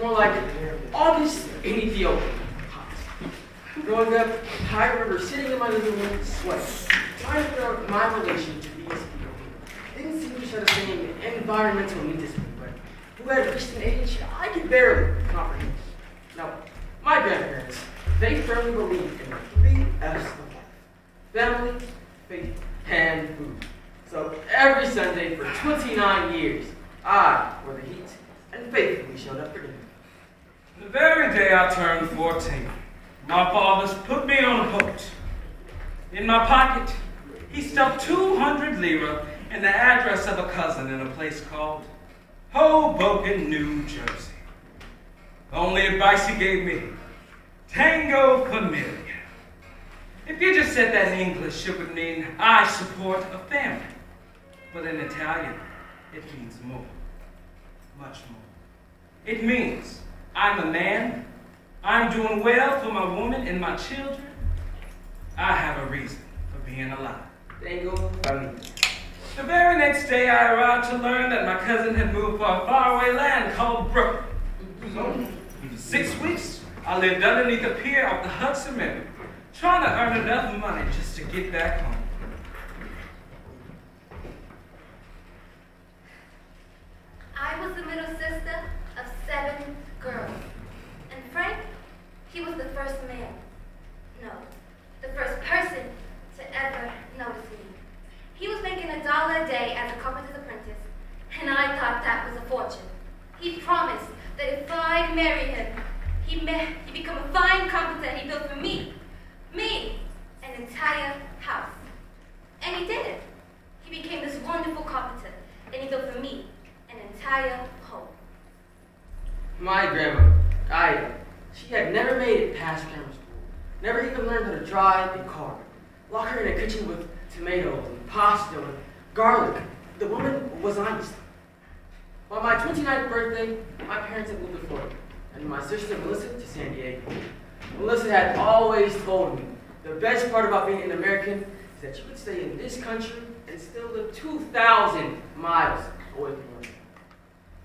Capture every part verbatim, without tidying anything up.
was more like August in Ethiopia. Growing up, I remember sitting in my living room, sweating, trying to figure out my relation to E S P O. Didn't seem to share the same environmental needism, but who had reached an age I could barely comprehend. Now, my grandparents, they firmly believed in the three F's of life: family, faith, and food. So every Sunday for twenty-nine years, I wore the heat and faithfully showed up for dinner. The very day I turned fourteen, my father's put me on a boat. In my pocket, he stuffed two hundred lira and the address of a cousin in a place called Hoboken, New Jersey. The only advice he gave me, tango familia. If you just said that in English, it would mean I support a family. But in Italian, it means more, much more. It means I'm a man, I'm doing well for my woman and my children. I have a reason for being alive. Tango familia. The very next day I arrived to learn that my cousin had moved for a faraway land called Brooklyn. So, for six weeks, I lived underneath the pier of the Hudson River, trying to earn enough money just to get back home. I was the middle sister of seven girls. And Frank, he was the first man, no, the first person to ever notice me. He was making a dollar a day as a carpenter's apprentice, and I thought that was a fortune. He promised that if I'd marry him, he'd, he'd become a fine carpenter and he built for me, me, an entire house. And he did it. He became this wonderful carpenter, and he built for me an entire home. My grandma, Ida, she had never made it past grammar school, never even learned how to drive and carve. Lock her in a kitchen with tomatoes and pasta and garlic. The woman was honest. On my twenty-ninth birthday, my parents had moved to Florida, and my sister Melissa to San Diego. Melissa had always told me the best part about being an American is that you could stay in this country and still live two thousand miles away from home.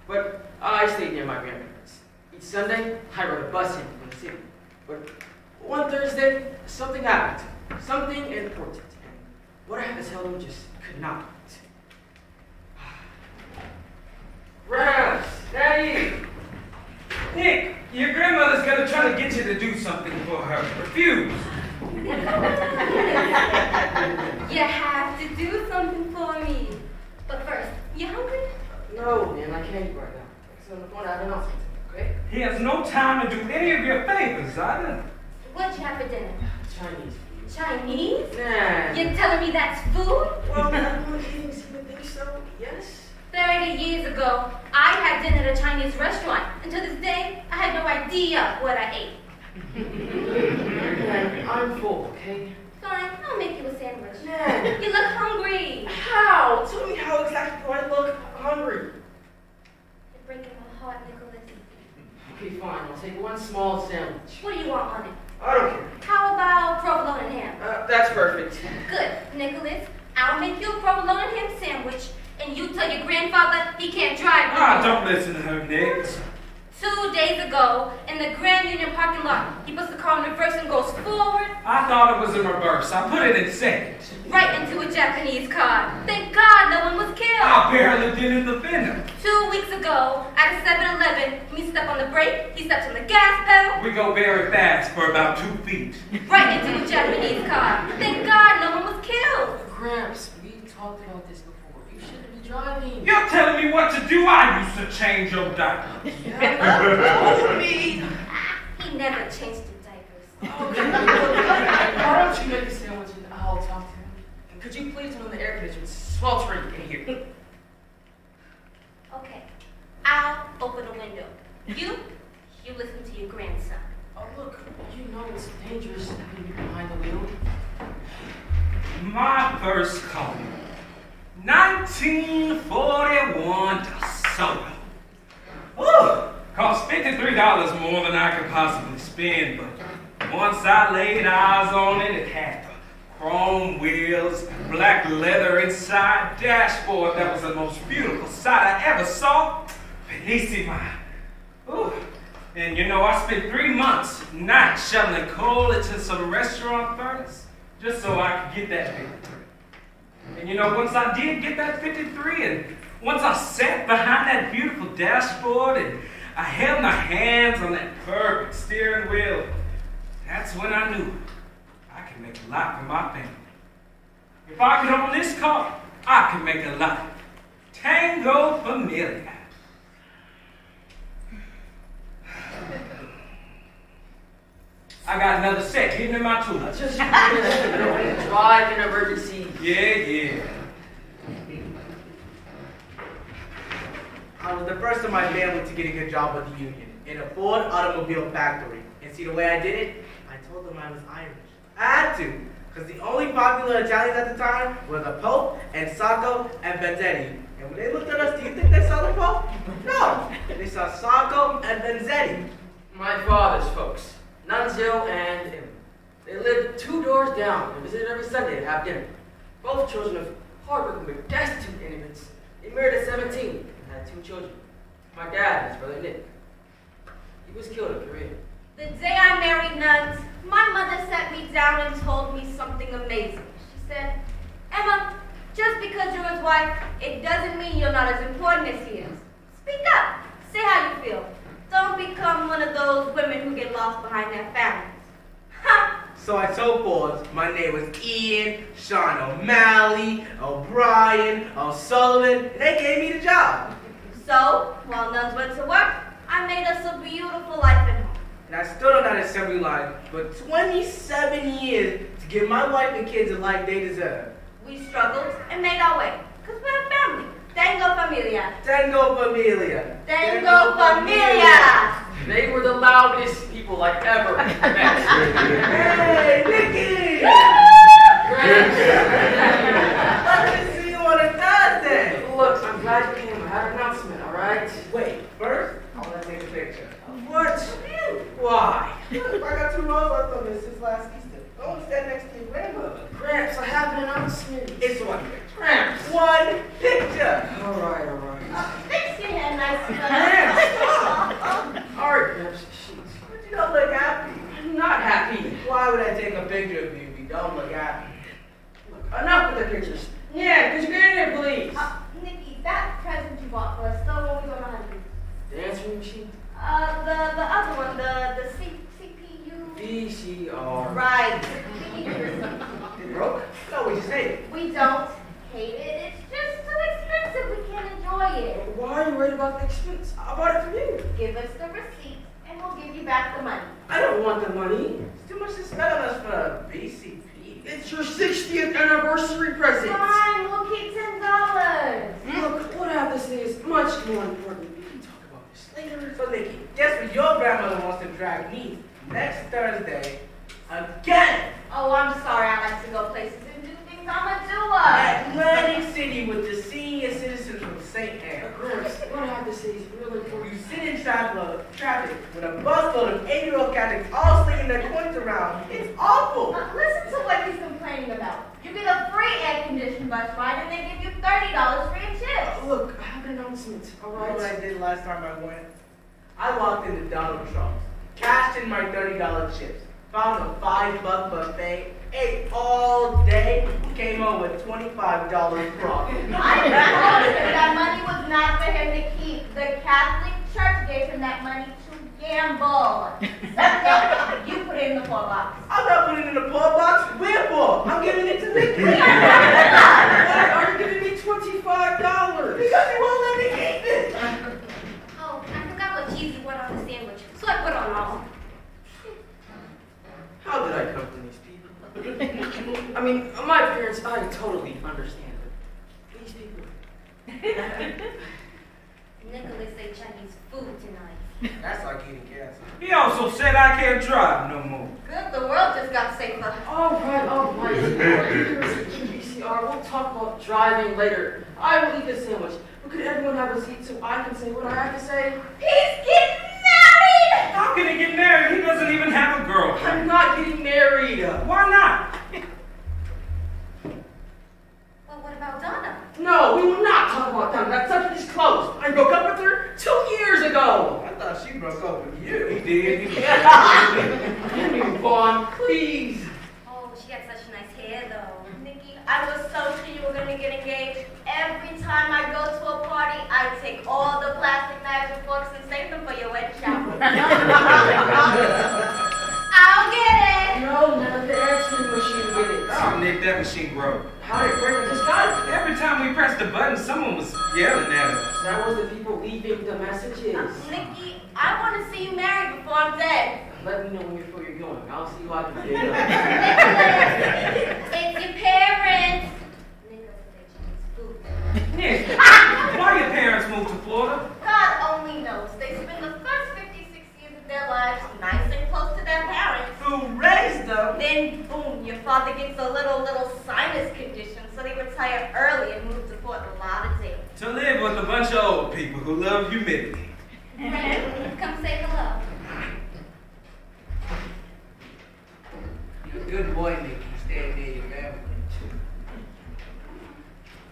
But I stayed near my grandparents. Each Sunday, I rode a bus in from the city. But one Thursday, something happened. Something important. What I had to tell them just could not. Rams, Daddy! Nick, your grandmother's gonna try to get you to do something for her. Refuse! You have to do something for me. But first, you hungry? No, man, I can't eat right now. It's on the phone, I don't know. Okay? He has no time to do any of your favors, Ida. What'd you have for dinner? Chinese food. Chinese? Nah. You're telling me that's food? Well, I didn't even think so. Yes? thirty years ago, I had dinner at a Chinese restaurant, and to this day, I had no idea what I ate. Yeah, I'm full, okay? Fine, I'll make you a sandwich. Yeah. You look hungry. How? Tell me how exactly do I look hungry? You're breaking my heart, Nicholas. Okay, fine, I'll take one small sandwich. What do you want on it? I don't care. How about provolone and ham? Uh, that's perfect. Good, Nicholas. I'll make you a provolone and ham sandwich, and you tell your grandfather he can't drive. Ah, don't listen to her, Nick. Two days ago, in the Grand Union parking lot, he puts the car in reverse and goes forward. I thought it was in reverse. I put it in second. Right into a Japanese car. Thank God no one was killed. I barely did in the fender. Two weeks ago, at a seven eleven, we stepped on the brake, he stepped on the gas pedal. We go very fast for about two feet. Right into a Japanese car. Thank God no one was killed. Gramps, we talked about this before. Driving. You're telling me what to do? I used to change your diapers. Yeah, me. He never changed the diapers. Okay. Why don't you make a sandwich and I'll talk to him? And could you please turn on the air conditioner? It's sweltering in here. Okay. I'll open the window. You, you listen to your grandson. Oh, look. You know it's dangerous when you're behind the wheel. My first call. nineteen forty-one DeSoto. Woo! Cost fifty-three dollars more than I could possibly spend, but once I laid eyes on it, it had the chrome wheels, black leather inside, dashboard that was the most beautiful sight I ever saw. Benissima. Ooh, And you know, I spent three months not shoveling coal into some restaurant furnace just so I could get that fifty-three. And you know, once I did get that fifty-three, and once I sat behind that beautiful dashboard and I held my hands on that perfect steering wheel, that's when I knew I could make a lot for my family. If I could own this car, I could make a lot. Tango familia. I got another set hidden in my tool. Just drive in emergency. Yeah, yeah. I was the first of my family to get a good job with the union in a Ford automobile factory. And see, the way I did it, I told them I was Irish. I had to, because the only popular Italians at the time were the Pope and Sacco and Vanzetti. And when they looked at us, do you think they saw the Pope? No, they saw Sacco and Vanzetti. My father's folks. Nunzio and Emma. They lived two doors down and visited every Sunday to have dinner. Both children of hardworking but destitute immigrants. They married at seventeen and had two children. My dad and his brother Nick. He was killed in Korea. The day I married Nuns, my mother sat me down and told me something amazing. She said, "Emma, just because you're his wife, it doesn't mean you're not as important as he is. Speak up. Say how you feel. Don't become one of those women who get lost behind their families." Ha! So I told Ford my name was Ian, Sean O'Malley, O'Brien, O'Sullivan, and they gave me the job. So, while nuns went to work, I made us a beautiful life at home. And I stood on that assembly line for twenty-seven years to give my wife and kids the life they deserve. We struggled and made our way, because we're a family. Tango familia. Tango familia. Tango familia. They were the loudest people I ever met. Hey, Nicky! Glad to see you on a Thursday. Look, I'm glad you came. I had an announcement, all right? Wait, first, I want to take a picture. What? Why? Look, I got two rolls left on this since last Easter. Don't stand next to your grandmother. Gramps, I have an announcement. It's one picture. Gramps, one picture. All right, all right. Uh, fix your hair nice and Gramps, stop. All right, Gramps. But you don't look happy. I'm not happy. Why would I take a picture of you if you don't look happy? Look, enough with the pictures. Yeah, could you get in here, please? Uh, Nikki, that present you bought for us, the one we were not having. The answering machine? Uh, the, the other one, the, the C. V C R. Right. It broke? No, we just hate it. We don't hate it. It's just so expensive. We can't enjoy it. Why are you worried about the expense? I bought it for you. Give us the receipt, and we'll give you back the money. I don't want the money. It's too much to spend on us for V C P. It's your sixtieth anniversary present. Fine, we'll keep ten dollars. Look, what I have to say is much more important. We can talk about this later. So, Nikki, guess what your grandmother wants to drag me? Next Thursday, again! Oh, I'm sorry. I like to go places and do things. I'm a doer! Atlantic City with the senior citizens from Saint Anne's. Of course. What I have to say is really important. You sit in traffic with a busload of eight-year-old Catholics all slinging their coins around. It's awful! Uh, listen to what he's complaining about. You get a free air-conditioned bus ride, and they give you thirty dollars for your chips. Oh, look, I have an announcement. All right. You know what I did last time I went? I walked into Donald Trump's. Cashed in my thirty dollar chips, found a five buck buffet, ate all day, came home with twenty-five dollars profit. I promise that that money was not for him to keep. The Catholic Church gave him that money to gamble. Something you put it in the poor box. I'm not putting it in the poor box. We're poor. I'm giving it to Nick. Why are you giving me twenty-five dollars? Because you won't let me keep it. Oh, I forgot what cheese you want on the sandwich. So I put on all. How did I come to these people? I mean, my parents, I totally understand it. These people. Nicholas ate Chinese food tonight. That's like eating cancer. He also said I can't drive no more. Good, the world just got safer. All right, all right. Here's the V C R. We'll talk about driving later. I will eat this sandwich. But could everyone have a seat so I can say what I have to say? He's getting married! How can he get married? He doesn't even have a girl. I'm not getting married. Why not? Well, what about Donna? No, we will not talk about Donna. That subject is closed. I broke up with her two years ago. I thought she broke up with you. baby. Newborn, please. Oh, she had such nice hair, though. Nikki, I was so sure you were going to get engaged. Every time I go to a party, I take all the plastic knives and forks and save them for your wedding shower. I'll get it. No, none of the answering machine with it. Oh, Nick, that machine broke. How did Brandon just got it? Every time we pressed the button, someone was yelling at us. That was the people leaving the messages. Uh, Nikki, I want to see you married before I'm dead. Let me know when you're, you're going. I'll see you out in the day. It's your parents. Nick, why your parents moved to Florida? God only knows. They spend the first fifty-six years of their lives nice and close to their parents. Who raised them? Then, boom, your father gets a little, little sinus condition, so they retire early and move to Fort Lauderdale. To live with a bunch of old people who love humidity. Right, come say hello. You're a good boy, Nick. Stay near your family.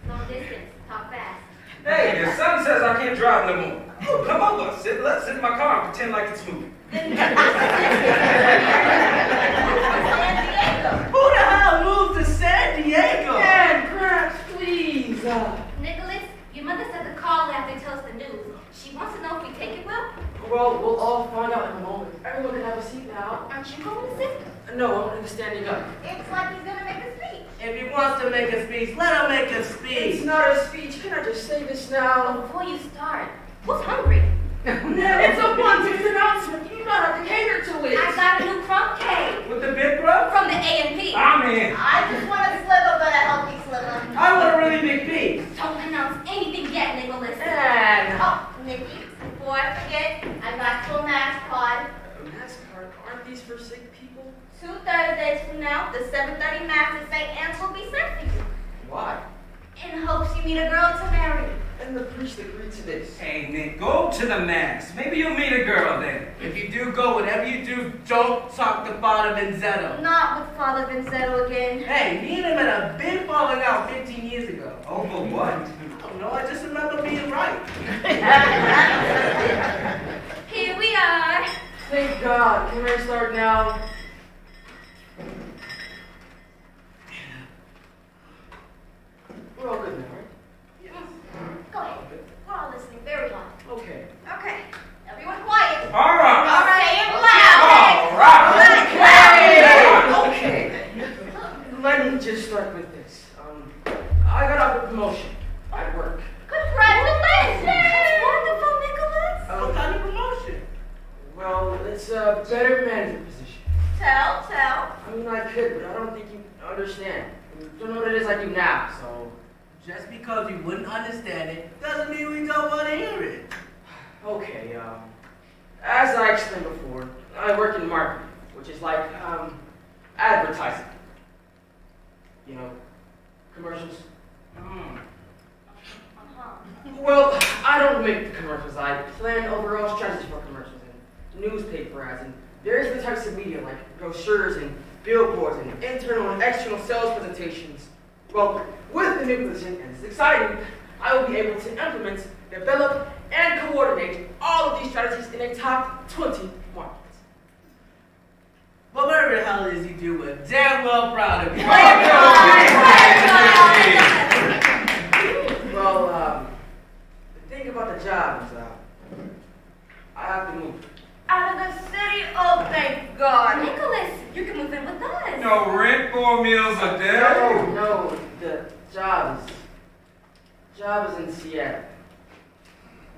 Long distance. Talk fast. Hey, your son says I can't drive no more. Oh, come over. Sit, let's sit in my car and pretend like it's moving. San Diego. Who the hell moved to San Diego? Dad, crash, please. Uh, Nicholas, your mother said to call after tells the news. She wants to know if we take it, Will. Well, we'll all find out in a moment. Everyone can have a seat now. Aren't you going to sit? No, I'm standing up. It's like he's going to make a speech. If he wants to make a speech, let him make a speech. It's not a speech. Can I just say this now? Before you start, who's hungry? It's a one-six announcement. You do not have to cater to it. I got a new crumb cake. With the big bro? From the A and P. I'm in. I just want a sliver, but a healthy sliver. I want a really big piece. Don't announce anything yet, Nicholas. And oh, Nikki. Before I forget, I got your mask card. Uh, mask card? Aren't these for sick people? Two Thursdays from now, the seven thirty mass at Saint Anne's will be sent to you. Why? In hopes you meet a girl to marry. And the priest agreed to this. Hey, Nick, go to the mass. Maybe you'll meet a girl then. If you do go, whatever you do, don't talk to Father Vincenzo. Not with Father Vincenzo again. Hey, me and him had a big falling out fifteen years ago. Over what? No, I just remember being right. Here we are. Thank God. Can I start now? We're all good now, right? Yes. Go ahead. We're all listening very loud. Okay. Okay. Everyone quiet. All right. All right. Say it loud. All right. Okay. Okay. Let me just start with this. Um, I got a promotion. At work. Congratulations! That's wonderful, Nicholas! Uh, what kind of promotion? Well, it's a better manager position. Tell, tell. I mean, I could, but I don't think you understand. You don't know what it is I do now, so... Just because you wouldn't understand it, doesn't mean we don't want to hear it. Okay, um... as I explained before, I work in marketing, which is like, um... advertising. You know, commercials. Mm. Well, I don't make the commercials. I plan overall strategies for commercials and newspaper ads and various types of media like brochures and billboards and internal and external sales presentations. Well, with the new position, and it's exciting, I will be able to implement, develop, and coordinate all of these strategies in a top twenty market. Well, whatever the hell it is you do, we're damn well proud of you. Well, um... think about the job, uh, I have to move. Out of the city? Oh, thank God. Nicholas, you can move in with us. No rent, four meals a day. No, no, the job is, job is in Seattle.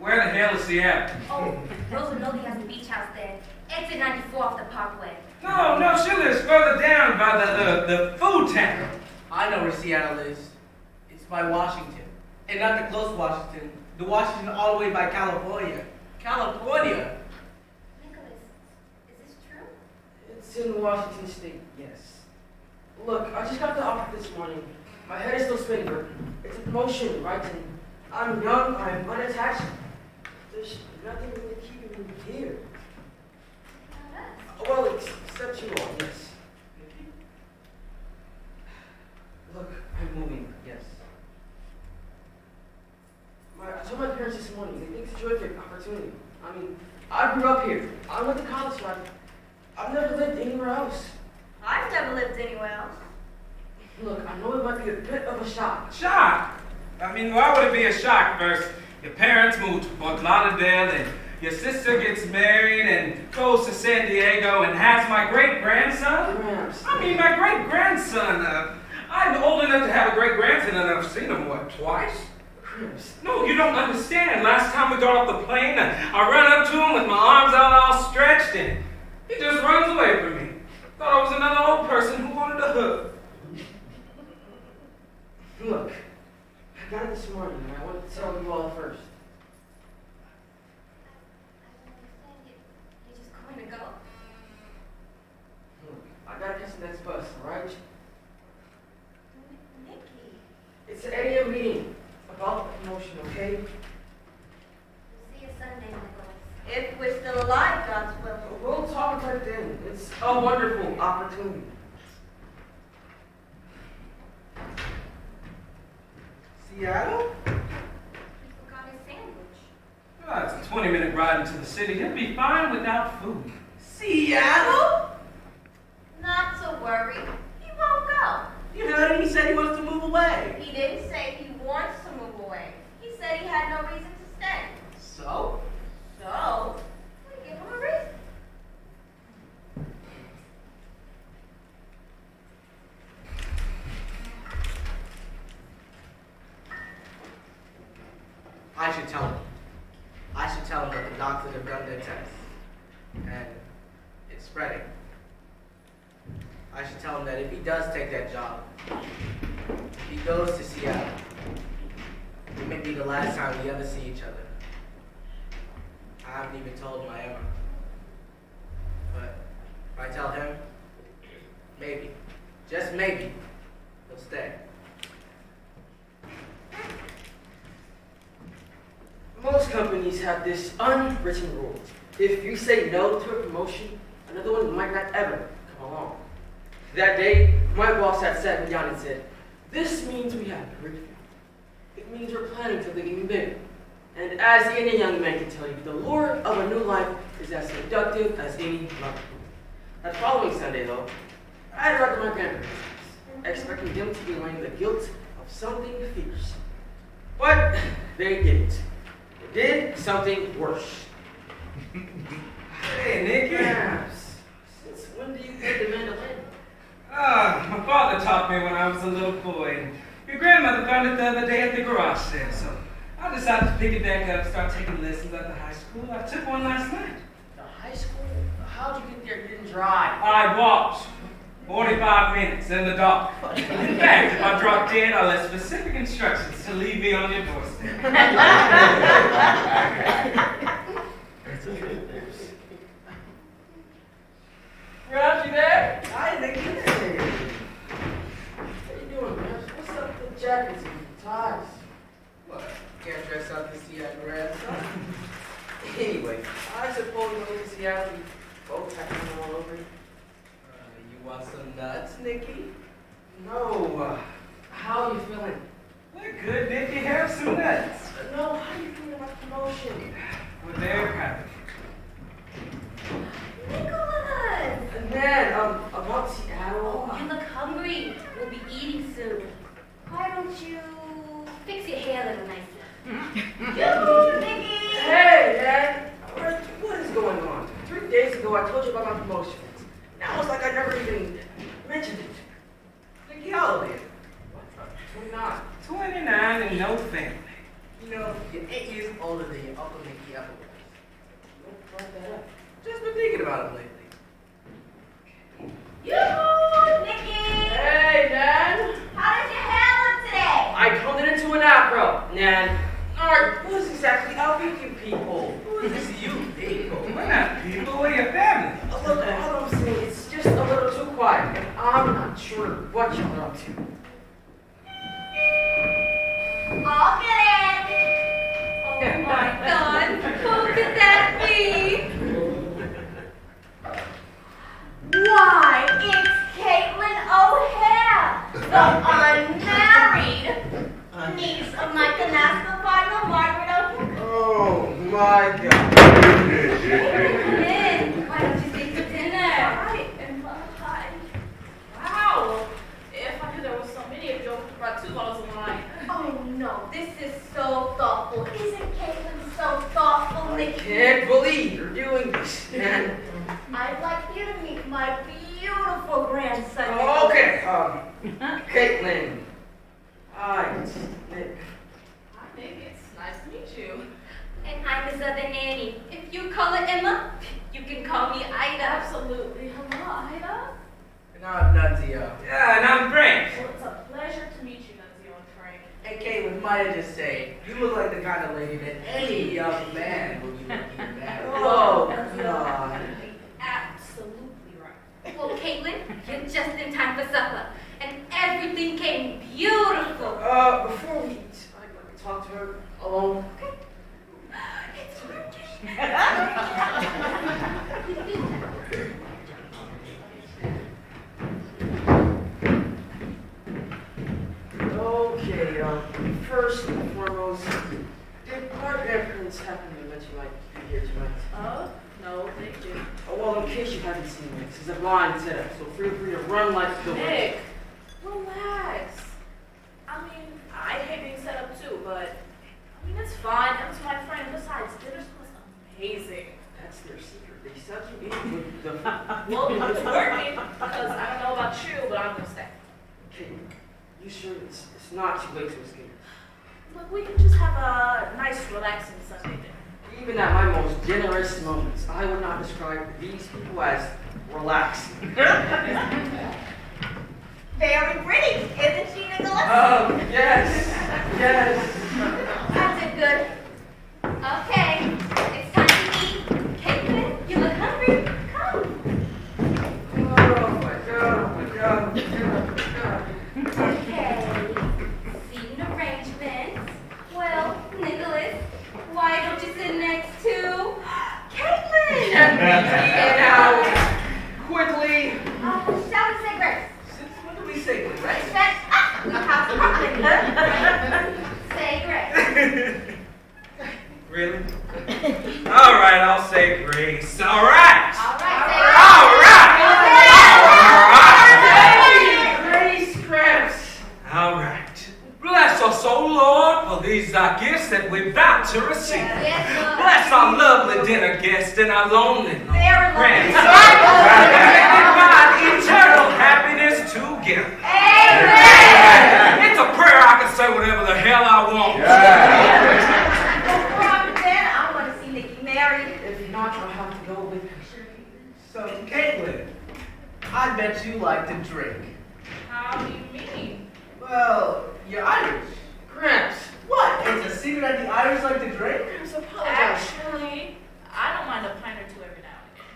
Where the hell is Seattle? Oh, Rosa Nolie has a beach house there. Exit ninety-four off the Parkway. No, no, she lives further down by the, the, the food town. I know where Seattle is. It's by Washington. And not the close Washington. The Washington all the way by California. California? Nicholas, is this true? It's in Washington State, yes. Look, I just got the offer this morning. My head is still spinning, but it's a promotion, right? And I'm young, I'm unattached. There's nothing really keeping me here. Not us. Well, except you all, yes. Look, I'm moving, yes. I told my parents this morning, they think it's a terrific opportunity. I mean, I grew up here. I went to college anywhere else. I've never lived anywhere else. Look, I know it might be a bit of a shock. Shock? I mean, why would it be a shock versus your parents moved to Fort Lauderdale and your sister gets married and goes to San Diego and has my great-grandson? I mean, my great-grandson. Uh, I'm old enough to have a great-grandson and I've seen him, what, twice? No, you don't understand. Last time we got off the plane, I ran up to him with my arms out all stretched, and he just runs away from me. Thought I was another old person who wanted a hug. Look, I got it this morning, and I wanted to tell you all first. I don't understand you. You're just going to go. Look, I gotta catch the next bus, all right? Nicky. It's an eight a m meeting. About the promotion, okay? We'll see you Sunday, Nicholas. If we're still alive, God's will. We'll talk right then. It's a wonderful opportunity. Seattle? He forgot his sandwich. Oh, it's a twenty minute ride into the city. He'll be fine without food. Seattle? Not to worry. He won't go. You heard him? He said he wants to move away. He didn't say he wants to move away. He said he had no reason to stay. So? So? We give him a reason. I should tell him. I should tell him that the doctors have done their tests. And it's spreading. I should tell him that if he does take that job, if he goes to Seattle, it may be the last time we ever see each other. I haven't even told my Emma. But if I tell him, maybe, just maybe, he'll stay. Most companies have this unwritten rule. If you say no to a promotion, another one might not ever come along. That day, my boss had sat me down and said, "This means we have to review. It means we're planning something even bigger. And as any young man can tell you, the lure of a new life is as seductive as any love." That following Sunday, though, I had arrived at my grandparents' house, expecting them to be laying the guilt of something fierce. But they didn't. They did something worse. Hey, Nick. Yes. Since when do you play the mandolin? Ah, my father taught me when I was a little boy, and your grandmother found it the other day at the garage sale, so I decided to pick it back up and start taking lessons at the high school. I took one last night. The high school? How'd you get there? You didn't drive. I walked forty-five minutes in the dark. In fact, if I dropped in, I left specific instructions to leave me on your doorstep. That's okay. Ralph, you there? Hi, Nick. Hey. What are you doing, man? What's up with the jackets and the ties? What? Can't dress up to Seattle Reds, huh? Anyway, I suppose you're in Seattle, you both have them all over you. Uh, you want some nuts, Nicky? No. Uh, how are you feeling? We're good, Nicky. Have some nuts. Uh, no, how are you feeling about promotion? Well, they're happy. Nicholas! And then, um, about Seattle. Oh, you look hungry. We'll be eating soon. Why don't you fix your hair a little nicer? Yoo-hoo, Nicky! Hey, Dad! What is going on? Three days ago, I told you about my promotions. Now it's like I never even mentioned it. Nicky Holiday. twenty-nine. twenty-nine and no family. You know, you're eight years older than your Uncle Nicky ever was. Don't fuck that up. Just been thinking about it lately. Yoo-hoo, Nicky! Hey, Nan! How does your hair look today? I combed it into an afro, Nan. Alright, who is exactly up with you people? Who is this you people? We're not people, we're your family. Oh, look, all I'm saying it's just a little too quiet, and I'm not sure what you're up to. I'll get it! Oh my God, who could that be? Why, it's Caitlin O'Hare, the unmarried niece of my canasta partner, Margaret O'Hare. Oh, my God. Why don't you stay for dinner? All right, and wonderful grandson. Oh, okay, um, Caitlin. Hi, it's Nick. Hi, Nick. It's nice to meet you. And I'm his other nanny. If you call her Emma, you can call me Ida. Absolutely. Hello, Ida. And I'm Nunzio. Yeah, and I'm Frank. Well, it's a pleasure to meet you, Nunzio and Frank. And Caitlin, might I just say, you look like the kind of lady that any young man would be looking at. Oh, God. Absolutely right. Well, Caitlin, you're just in time for supper. And everything came beautiful. Uh, before we, I we talk to her alone. Okay. It's working. Okay, uh, first and foremost, did our grandparents happen to let you like be here tonight? Oh, no, thank you. Oh, well, in case you haven't seen it, this is a blind setup, so feel free to run like the Nick, relax. I mean, I hate being set up too, but I mean, it's fine. That was my friend. Besides, dinner was amazing. That's their secret. They suck you in with the... Well, it's working, because I don't know about you, but I'm going to stay. Okay. You sure it's, it's not too late to escape? Look, we can just have a nice, relaxing Sunday dinner. Even at my most generous moments, I would not describe these people as relaxing. Very pretty, isn't she, Nicholas? Oh, um, yes, yes. That's it, good. Okay, it's time to eat. Caitlin, you look hungry. Come. Oh, my God, oh, my God, oh, my God. Okay, seating arrangements. Well, Nicholas, why don't you sit next to Caitlin? Get out quickly. Uh, shall we say grace? Since when do we say grace? Shut up! The house is Brooklyn, huh? Say grace. Really? All right, I'll say grace. All right. All right. All right. All right. All right. Bless us, O Lord, for these are gifts that we're about to receive. Yes, yes, bless our lovely dinner guests and our lonely friends. Divine eternal happiness together. Amen. It's a prayer I can say whatever the hell I want. Well, then I want to see Nikki married. If not, I'll have to go with her. So, Caitlin, I bet you like to drink. How do you mean? Well. You're Irish. Cramps. What? It's a secret that the Irish like to drink? Actually, I don't mind a pint or two every now and then.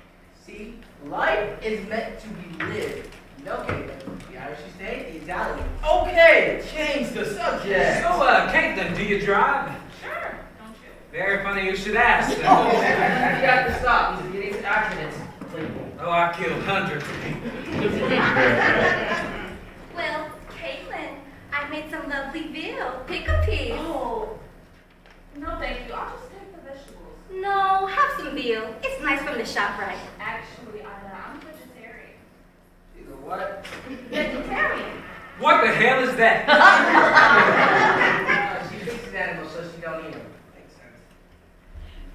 See, life is meant to be lived. Okay, the Irish you say, the Italian. Okay, change the subject. So, uh, Caitlin, do you drive? Sure, don't you? Very funny you should ask. You have to stop. He's getting accidents. Oh, I killed hundreds of people. Well, Caitlin. I made some lovely veal. Pick a piece. Oh. No, thank you. I'll just take the vegetables. No, have some veal. It's nice from the shop, right? Actually, I'm a vegetarian. She's a what? Vegetarian. What the hell is that? uh, she thinks it's animals, so she don't eat them. Makes sense.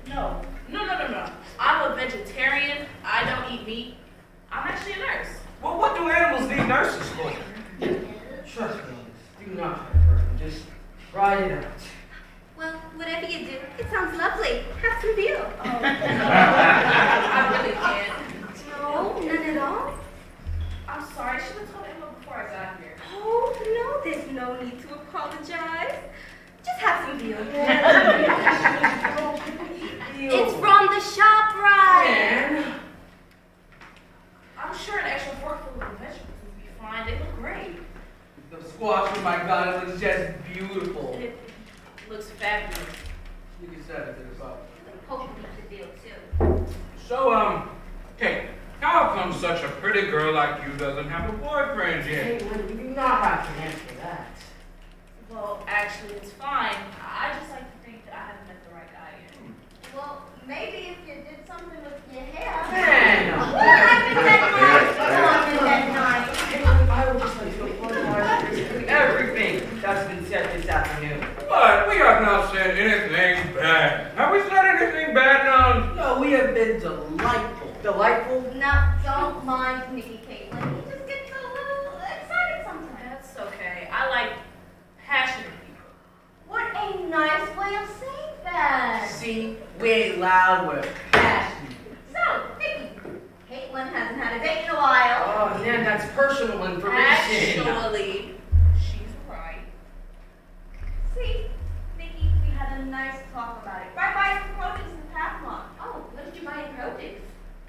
No. No, no, no, no. I'm a vegetarian. I don't eat meat. I'm actually a nurse. Well, what do animals need nurses for? Trust me. Do not hurt her. Just try it out. Well, whatever you do, it sounds lovely. Have some veal. Oh, no. I really can't. No, none at all. I'm sorry. I should have told Emma before I got here. Oh, no. There's no need to apologize. Just have some veal. It's from the shop, right? I'm sure an extra fork full of vegetables would be fine. They look great. The squash, oh my God, it looks just beautiful. And it looks fabulous. You can set it to the side. Hopefully you can deal too. So, um, okay, how come such a pretty girl like you doesn't have a boyfriend yet? Hey, well, you do not have to answer that. Well, actually, it's fine. I just like to think that I haven't met the right guy yet. Hmm. Well, maybe if you did something with your hair. Man! What happened that night? What happened that night? I will just like to everything that's been said this afternoon. But we have not said anything bad. Have we said anything bad, Nunz? No, we have been delightful. Delightful? Now, don't mind Nikki, Caitlin. hard work. Yes. So, Vicky, Caitlin hasn't had a date in a while. Oh, man, that's personal information. Actually, she's right. See, Vicky, we had a nice talk about it. Right by some produce in the path lot. Oh, what did you buy in produce?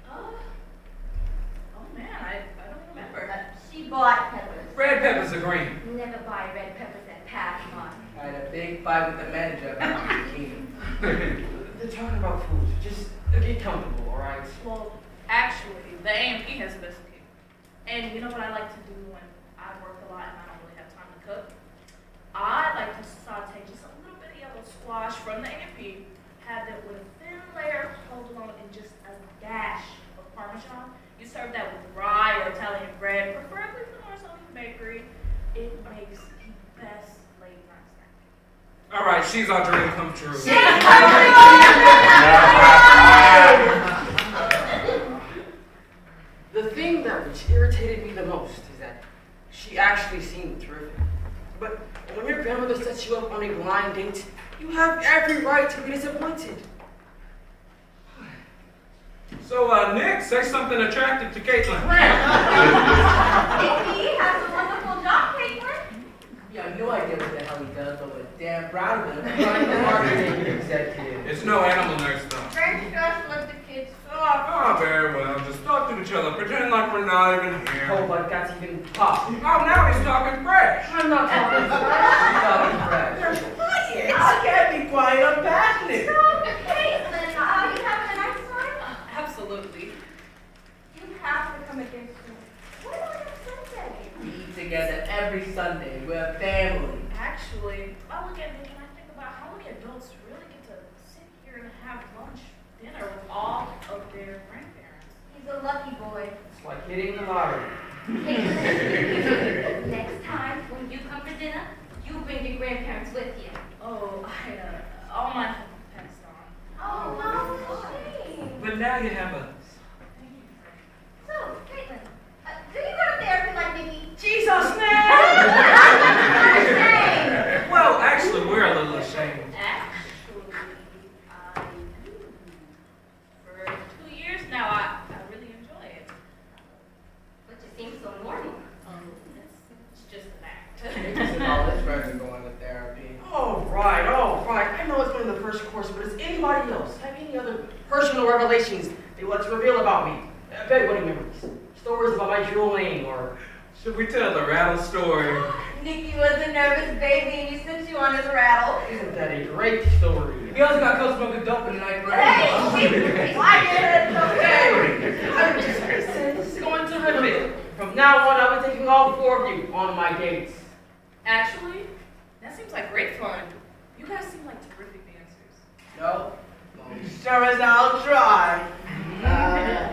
Oh, oh man, I, I don't remember. Uh, she bought peppers. Red peppers are green. You never buy red peppers at path lot. I had a big fight with the manager about zucchini. They're talking about food. Just get comfortable, all right? Well, actually, the A and P has best food. And you know what I like to do when I work a lot and I don't really have time to cook? I like to saute just a little bit of yellow squash from the A and P, have it with a thin layer of provolone and just a dash of Parmesan. You serve that with rye or Italian bread, preferably from our own bakery. It makes the best. All right, she's our dream come true. She's our dream come true! The thing that which irritated me the most is that she actually seemed terrific. But when your grandmother sets you up on a blind date, you have every right to be disappointed. So, uh, Nick, say something attractive to Caitlin. Nicky has a wonderful job, Caitlin. Yeah, I have no idea what the hell he does, but damn proud of him. It's no animal nurse, though. French just let the kids talk. Oh, very well. Just talk to each other. Pretend like we're not even here. Oh, but that's even possible. Oh, now he's talking fresh. I'm not talking fresh. He's talking fresh. They're quiet. I can't be quiet. I'm passionate. So, Caitlin, are you having a nice time? Absolutely. You have to come against me. What about Sunday? We eat together every Sunday. We're a family. Actually, I look at Nick and I think about how many adults really get to sit here and have lunch, dinner with all of their grandparents. He's a lucky boy. It's like hitting the lottery. Hey, next time when you come to dinner, you bring your grandparents with you. Oh, I, uh, all my passed on. Oh, no, shame. But now you have us. So, Caitlin, uh, do you go to therapy like Nikki? Jesus, man! Well, actually, we're a little ashamed. Actually, I do. For two years now, I, I really enjoy it. But you seem so normal. Um, it's, it's just an act. It isn't all this reason going to therapy. Oh, right, oh, right. I know it's been the first course, but is anybody else have any other personal revelations they want to reveal about me? Uh, Bedwetting memories, stories about my drooling, or... Should we tell the rattle story? Nicky was a nervous baby and you sent you on his rattle. Isn't that a great story? He also got co-smoking dope in the night. Hey! Be quiet! Okay! I'm just saying, this is going to limit. From now on, I'll be taking all four of you on my dates. Actually, that seems like great fun. You guys seem like terrific dancers. No? Well, sure as I'll try. Uh,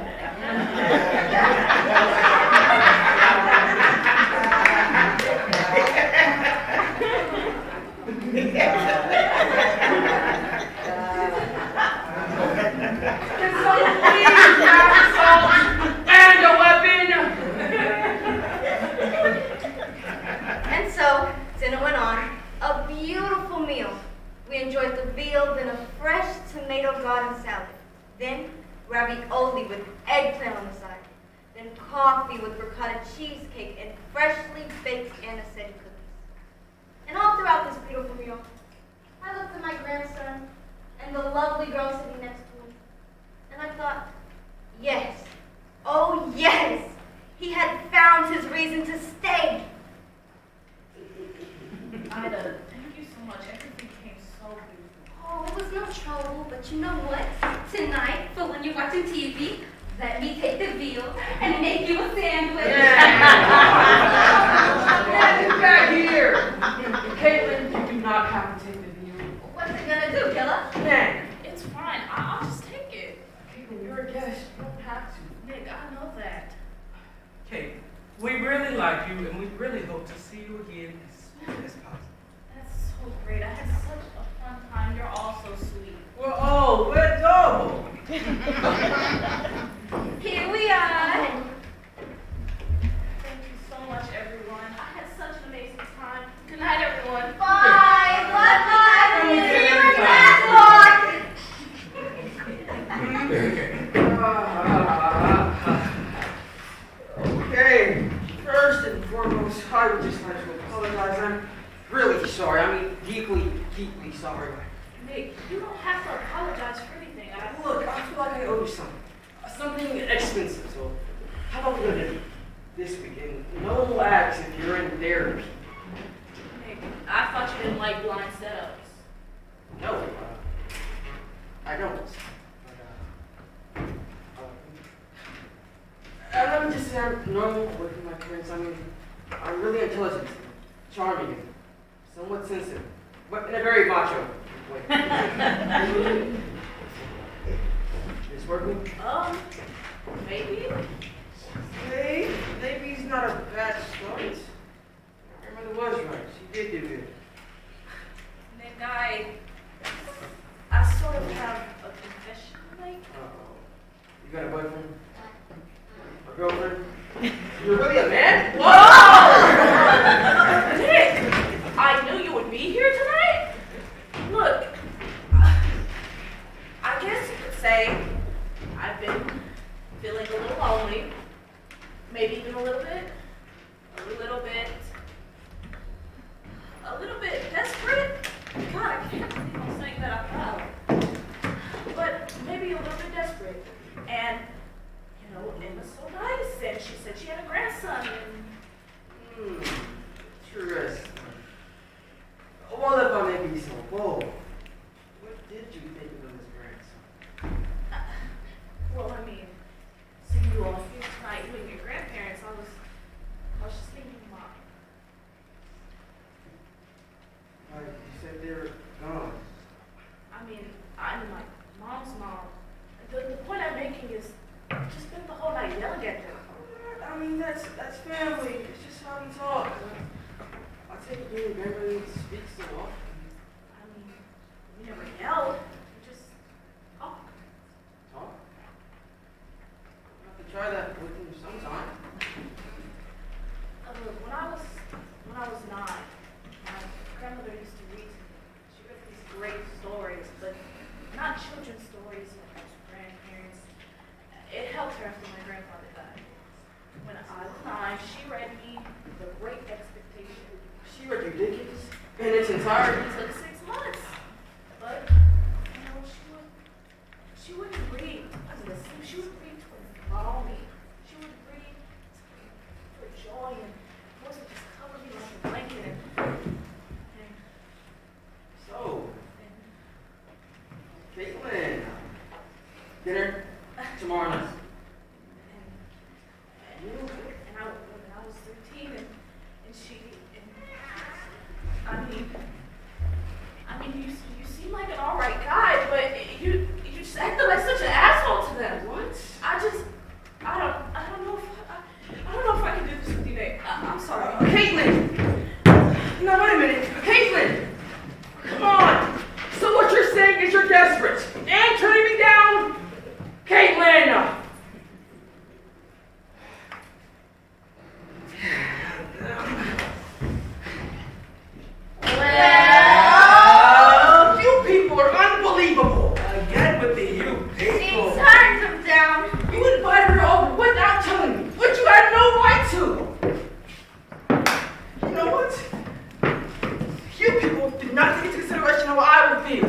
First and foremost, I would just like to apologize. I'm really sorry. I mean, deeply, deeply sorry. Nick, you don't have to apologize for anything. I... Look, I feel like I owe you something. Something expensive, so how about limited this weekend? No acts if you're in therapy. Nick, I thought you didn't like blind setups. No, uh, I don't. But, uh, uh, and I'm just uh, normal with my parents. I mean, I'm really intelligent, charming, somewhat sensitive, but in a very macho way. Is this working? Um, maybe. Say, maybe he's not a bad start. Your mother was right. She did do good. Nick, I... I sort of have a confession to make. Uh-oh. You got a boyfriend? A girlfriend? You're really a man? Whoa! Nick! I knew you would be here tonight. Look, I guess you could say I've been feeling a little lonely. Maybe even a little bit, a little bit, a little bit desperate. God, I can't believe I'm saying that out loud. But maybe a little bit desperate. And, you know, Emma so nice said, she said she had a grandson. And, hmm, interesting. Well, if I may be so bold, what did you think of his grandson? Uh, well, I mean, seeing you all here tonight with your grandparents, I was, I was just thinking, Mom. Like, you said they were gone. I mean, I'm like, Mom's mom. The, the point I'm making is, I just spent the whole night yelling at them. I mean, that's, that's family. It's just how we talk. I take it you remember to speak so often. I mean, we never yelled. We just talked. Talk? I'll have to try that with you sometime. Uh, look, when I was when I was nine, my grandmother used to read to me. She read these great stories, but not children's stories like her grandparents. It helped her after my grandfather died. When I was nine, she read me The Great Expectation. She read Ridiculous in its entirety. It took six months. But, you know, she, would, she wouldn't read. I was listening. She would read to embalm me. She would read for joy, and voice would just cover me like a blanket. And, and so, and, Caitlin, dinner tomorrow night. And, and, and I, when I was thirteen, and, and she... I mean, I mean, you you seem like an all right guy, but you you just acted like such an asshole to them. What? I just, I don't, I don't know if I, I don't know if I can do this with you, Nick. I, I'm sorry, Caitlin. No, wait a minute, Caitlin. Come on. So what you're saying is you're desperate and turning me down, Caitlin. Well, you people are unbelievable. Again with the you people. She turned them down. You invited her over without telling me, which you had no right to. You know what? You people did not take into consideration how I would feel.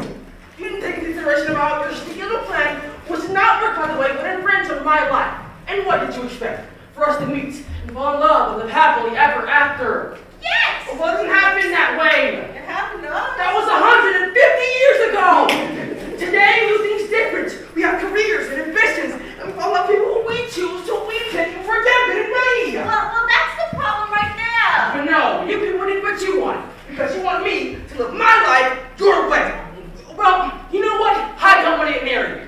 You didn't take into consideration how your sneaky little plan, which did not work, by the way, but infringe on my life. And what did you expect? For us to meet and fall in love and live happily ever after. Yes! It wasn't happening that way. It happened to us. That was one hundred fifty years ago. Today, everything's different. We have careers and ambitions, and we all have people who we choose who we pick for a definite way. Well, well, that's the problem right now. But no, you people need what you want, because you want me to live my life your way. Well, you know what? I don't want to get married.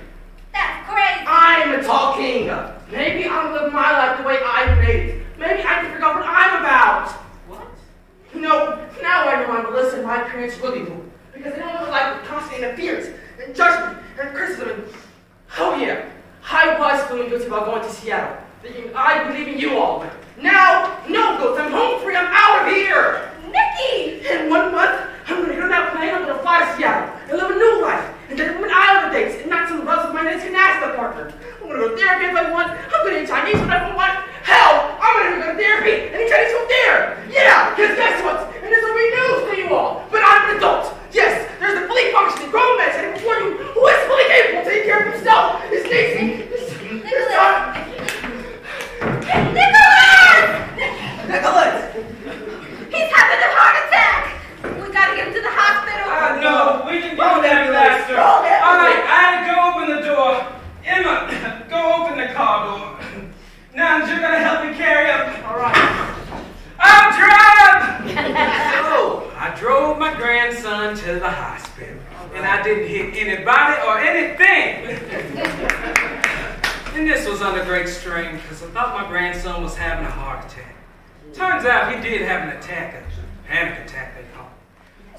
That's crazy. I'm talking. Maybe I'll live my life the way I made it. Maybe I can figure out what I'm about. You know, now I know why Melissa and my parents really do. Because they don't live a life with constant interference and judgment and criticism. Oh yeah, I was feeling guilty about going to Seattle, thinking I believe in you all. Now, no guilt. I'm home free. I'm out of here. Nikki! In one month, I'm gonna get on that plane. I'm gonna fly to Seattle and live a new life. And then I'm an island dates and not some loves of my next canasta partner. I'm gonna go to therapy if I want. I'm gonna eat Chinese when I want. Hell, I'm gonna go to therapy and anybody or anything. And this was under great strain because I thought my grandson was having a heart attack. Turns out he did have an attack, a panic attack they call it.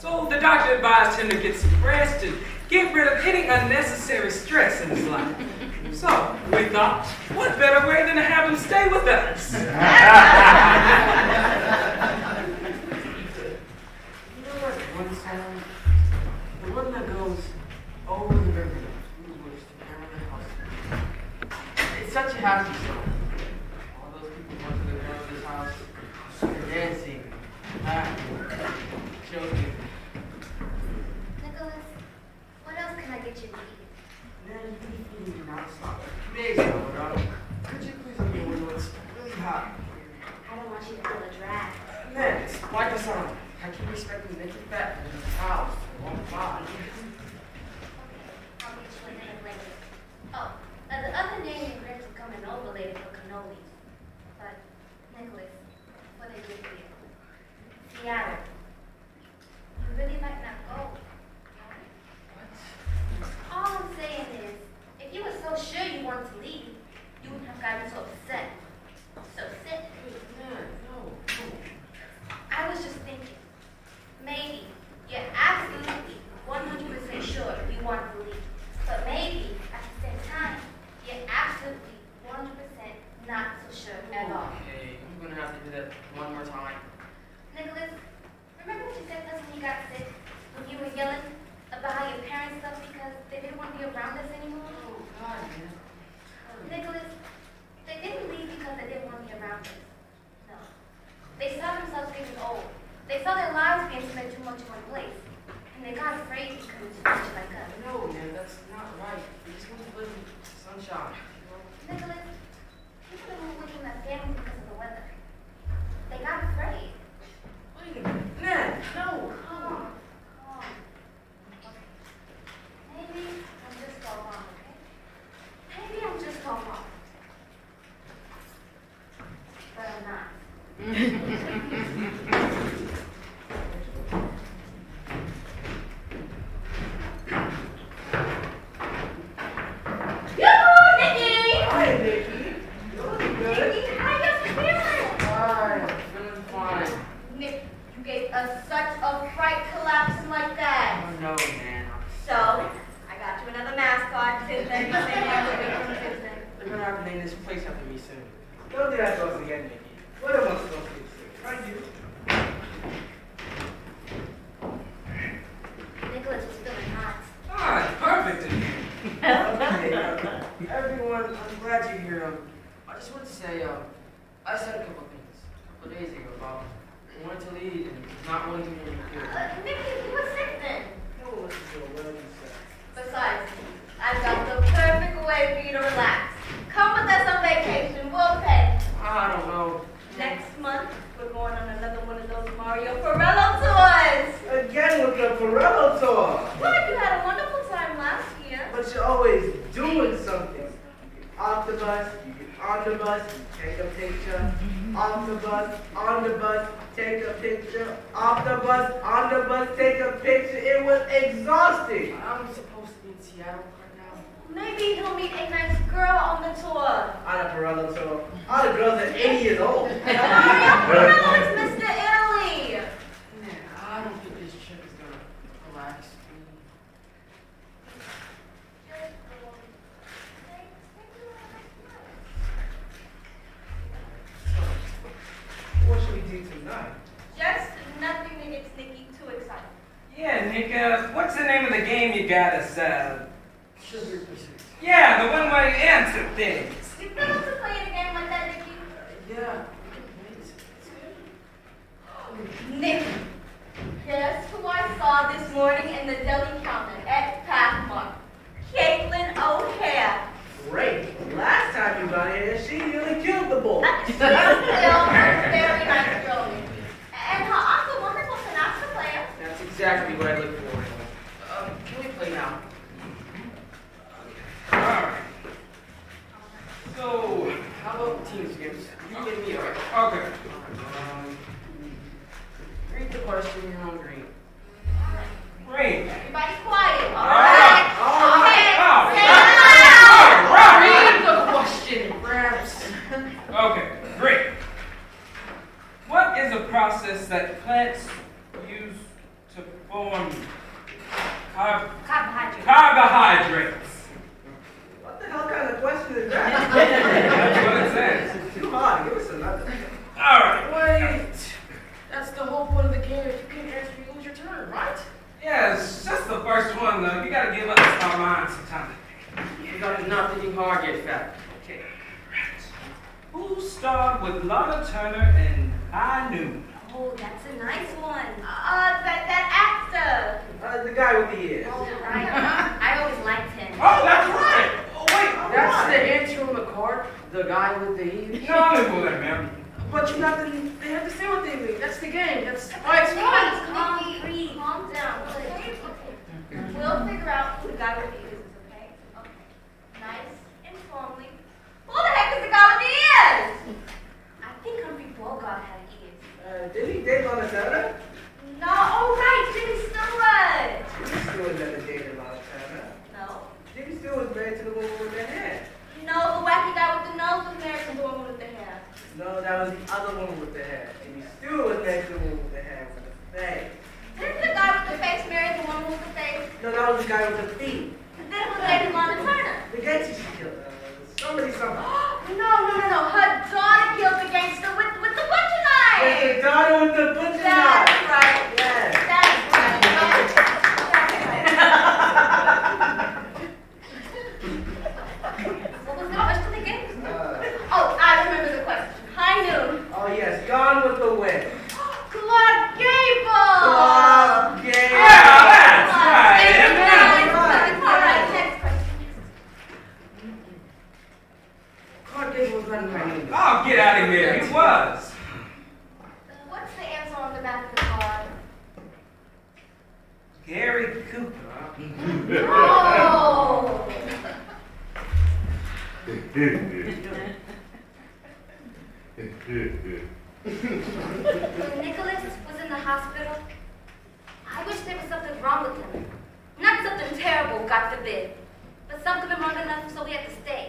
So the doctor advised him to get some rest and get rid of any unnecessary stress in his life. So we thought, what better way than to have him stay with us? You know what? One song, the one that goes over the river through the woods to Paradise House. It's such a happy song. All those people come to the Paradise House, they're dancing, laughing, joking. Nicholas, what else can I get you to eat? Could you please let me know it's really hot? I don't want you to feel a draft. Man, it's quite a song. I can't respect the naked fat in the house for one body. Okay, I'll get you another blanket. Oh, and the other day your grams were coming over later for cannolis. But, Nicholas, what did I give you? Seattle. You really might not go. All I'm saying is, if you were so sure you wanted to leave, you wouldn't have gotten so upset. So upset? No, no, no. I was just thinking, maybe you're absolutely one hundred percent sure you wanted to leave, but maybe at the same time, you're absolutely one hundred percent not so sure at all. Okay, I'm going to have to do that one more time. Nicholas, remember what you said to us when you got sick? When you were yelling about how your parents left because they didn't want to be around us anymore? Oh, God, yeah. Oh. Nicholas, they didn't leave because they didn't want to be around us. No. They saw themselves getting old. They saw their lives being spent too much in one place. And they got afraid because they were too much like us. No, man, that's not right. They just want to live in sunshine. You know? Nicholas, people are moving from their families because of the weather. They got afraid. Wait a minute. Man, no. Come on. Maybe I'm just so wrong, okay? Maybe I'm just so wrong. But I'm not. Yoo-hoo, Nikki! Hi, Nikki. You're looking good. Nikki, how you feeling? Fine, I'm feeling fine. Nick, you gave us such a fright collapse like that. Oh, no, man. So... got you another mascot, Tiffany. They're gonna have to name this place after me soon. Don't do that to us again, Nikki. What am I supposed to do? Try you. Nicholas was feeling hot. Ah, perfect. Okay, uh, everyone, I'm glad you're here. Um, I just want to say, um, I said a couple of things a couple of days ago about wanting to lead and not wanting to lead. Uh, Nikki, you were sick then. No, listen to a word you said. Besides, I've got the perfect way for you to relax. Come with us on vacation, we'll pay. I don't know. Next month, we're going on another one of those Mario Perello tours. Again with the Perello tour. Well, you had a wonderful time last year. But you're always doing something. You get off the bus, you get on the bus, you take a picture. Off the bus, on the bus, take a picture. Off the bus, on the bus, take a picture. It was exhausting. I'm supposed to be in Seattle right now. Maybe he'll meet a nice girl on the tour. On a Perello tour. All the girls are eighty years old. Mario Perello is Mister Italy. Man, I don't think this trip is gonna relax me. What should we do tonight? Just nothing that gets Nikki too excited. Yeah, Nick, uh, what's the name of the game you got us, uh... Sugar Pursuit. Yeah, the one where you answer things. You still have to play a game like that, Nikki? Uh, yeah. It's, it's good. Nick, guess who I saw this morning in the deli counter at Pathmark? Caitlin O'Hare. Great. Last time you got here, she nearly killed the bull. She's still a very nice girl, Nikki. And her aunt's a wonderful canasta player. That's exactly what I look for. Um, can we play now? All right. So, how about teams games? You and me are. Okay. Um, read the question you're on green. All right. Great. Everybody What is a process that plants use to form carb carbohydrates? Carbohydrates. What the hell kind of question is that? That's what it says. Too hard. Give us another. All right. Wait. That's the whole point of the game. If you can't answer, you lose your turn, right? Yeah, it's just the first one, though. You gotta give us our minds some time. You gotta not think hard yet, fat. Okay. Who starred with Lana Turner and I Knew? Oh, that's a nice one. Uh, that, that actor. Uh, the guy with the ears. Oh, right. I always liked him. Oh, that's right. Oh, wait. That's right. The answer on the card? The guy with the ears? No, I don't remember. But you have to, they have to say what they mean. That's the game. That's, all right, fine. Calm, calm, calm down. Okay. We'll figure out who the guy with the ears is, okay? Okay. Nice and formally. Who the heck is the guy with the ears? I think Humphrey Bogart had ears. Uh, did he date Lana Turner? No, oh right, Jimmy Stewart. Jimmy Stewart never dated Lana Turner. No. Jimmy Stewart was married to the woman with the hair. No, the wacky guy with the nose was married to the woman with the hair. No, that was the other woman with the hair. Jimmy Stewart was married to the woman with the hair with the face. Didn't the guy with the face marry the woman with the face? No, that was the guy with the feet. But then who dated Lana Turner? The gangster she killed. Somebody, somebody. No, no, no, no. Her daughter killed the gangster with, with the butcher knife. With the daughter with the butcher knife. That's right. Yes. That's right. What was the question again? Uh, oh, I remember the question. High noon. Oh, yes. Gone with the Wind. Clark Gable. Clark Gable. Yeah, that's right. Oh, get out of here. He was. What's the answer on the back of the card? Gary Cooper. Oh! When Nicholas was in the hospital, I wish there was something wrong with him. Not something terrible, God forbid, but something wrong enough so we had to stay,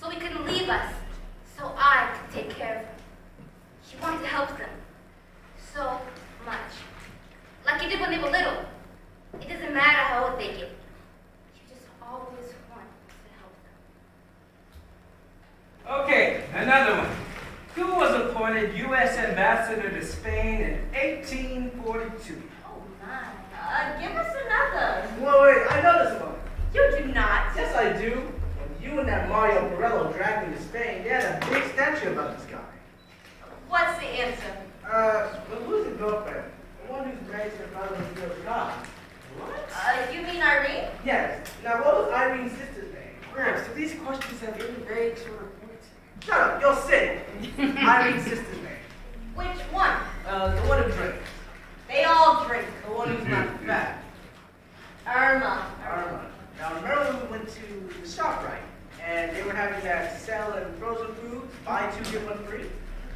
so he couldn't leave us. So I could take care of him. She wanted to help them so much. Like you did when they were little. It doesn't matter how old they get. She just always wanted to help them. Okay, another one. Who was appointed U S ambassador to Spain in eighteen forty-two? Oh my. Uh, give us another. Well, wait, I know this one. You do not. Yes, I do. You and that Mario Perello dragged me to Spain. They had a big statue about this guy. What's the answer? Uh, who's the girlfriend? The one who's married to the father of the God. What? Uh, you mean Irene? Yes. Now, what was Irene's sister's name? Graham, so these questions have any vague sort of points. Shut up, you'll sit. Irene's sister's name. Which one? Uh, the one who drinks. They all drink. The one who's not fat. Irma. Irma. Now, remember we went to the shop, right? And they were having that sell and frozen food, buy two, get one free.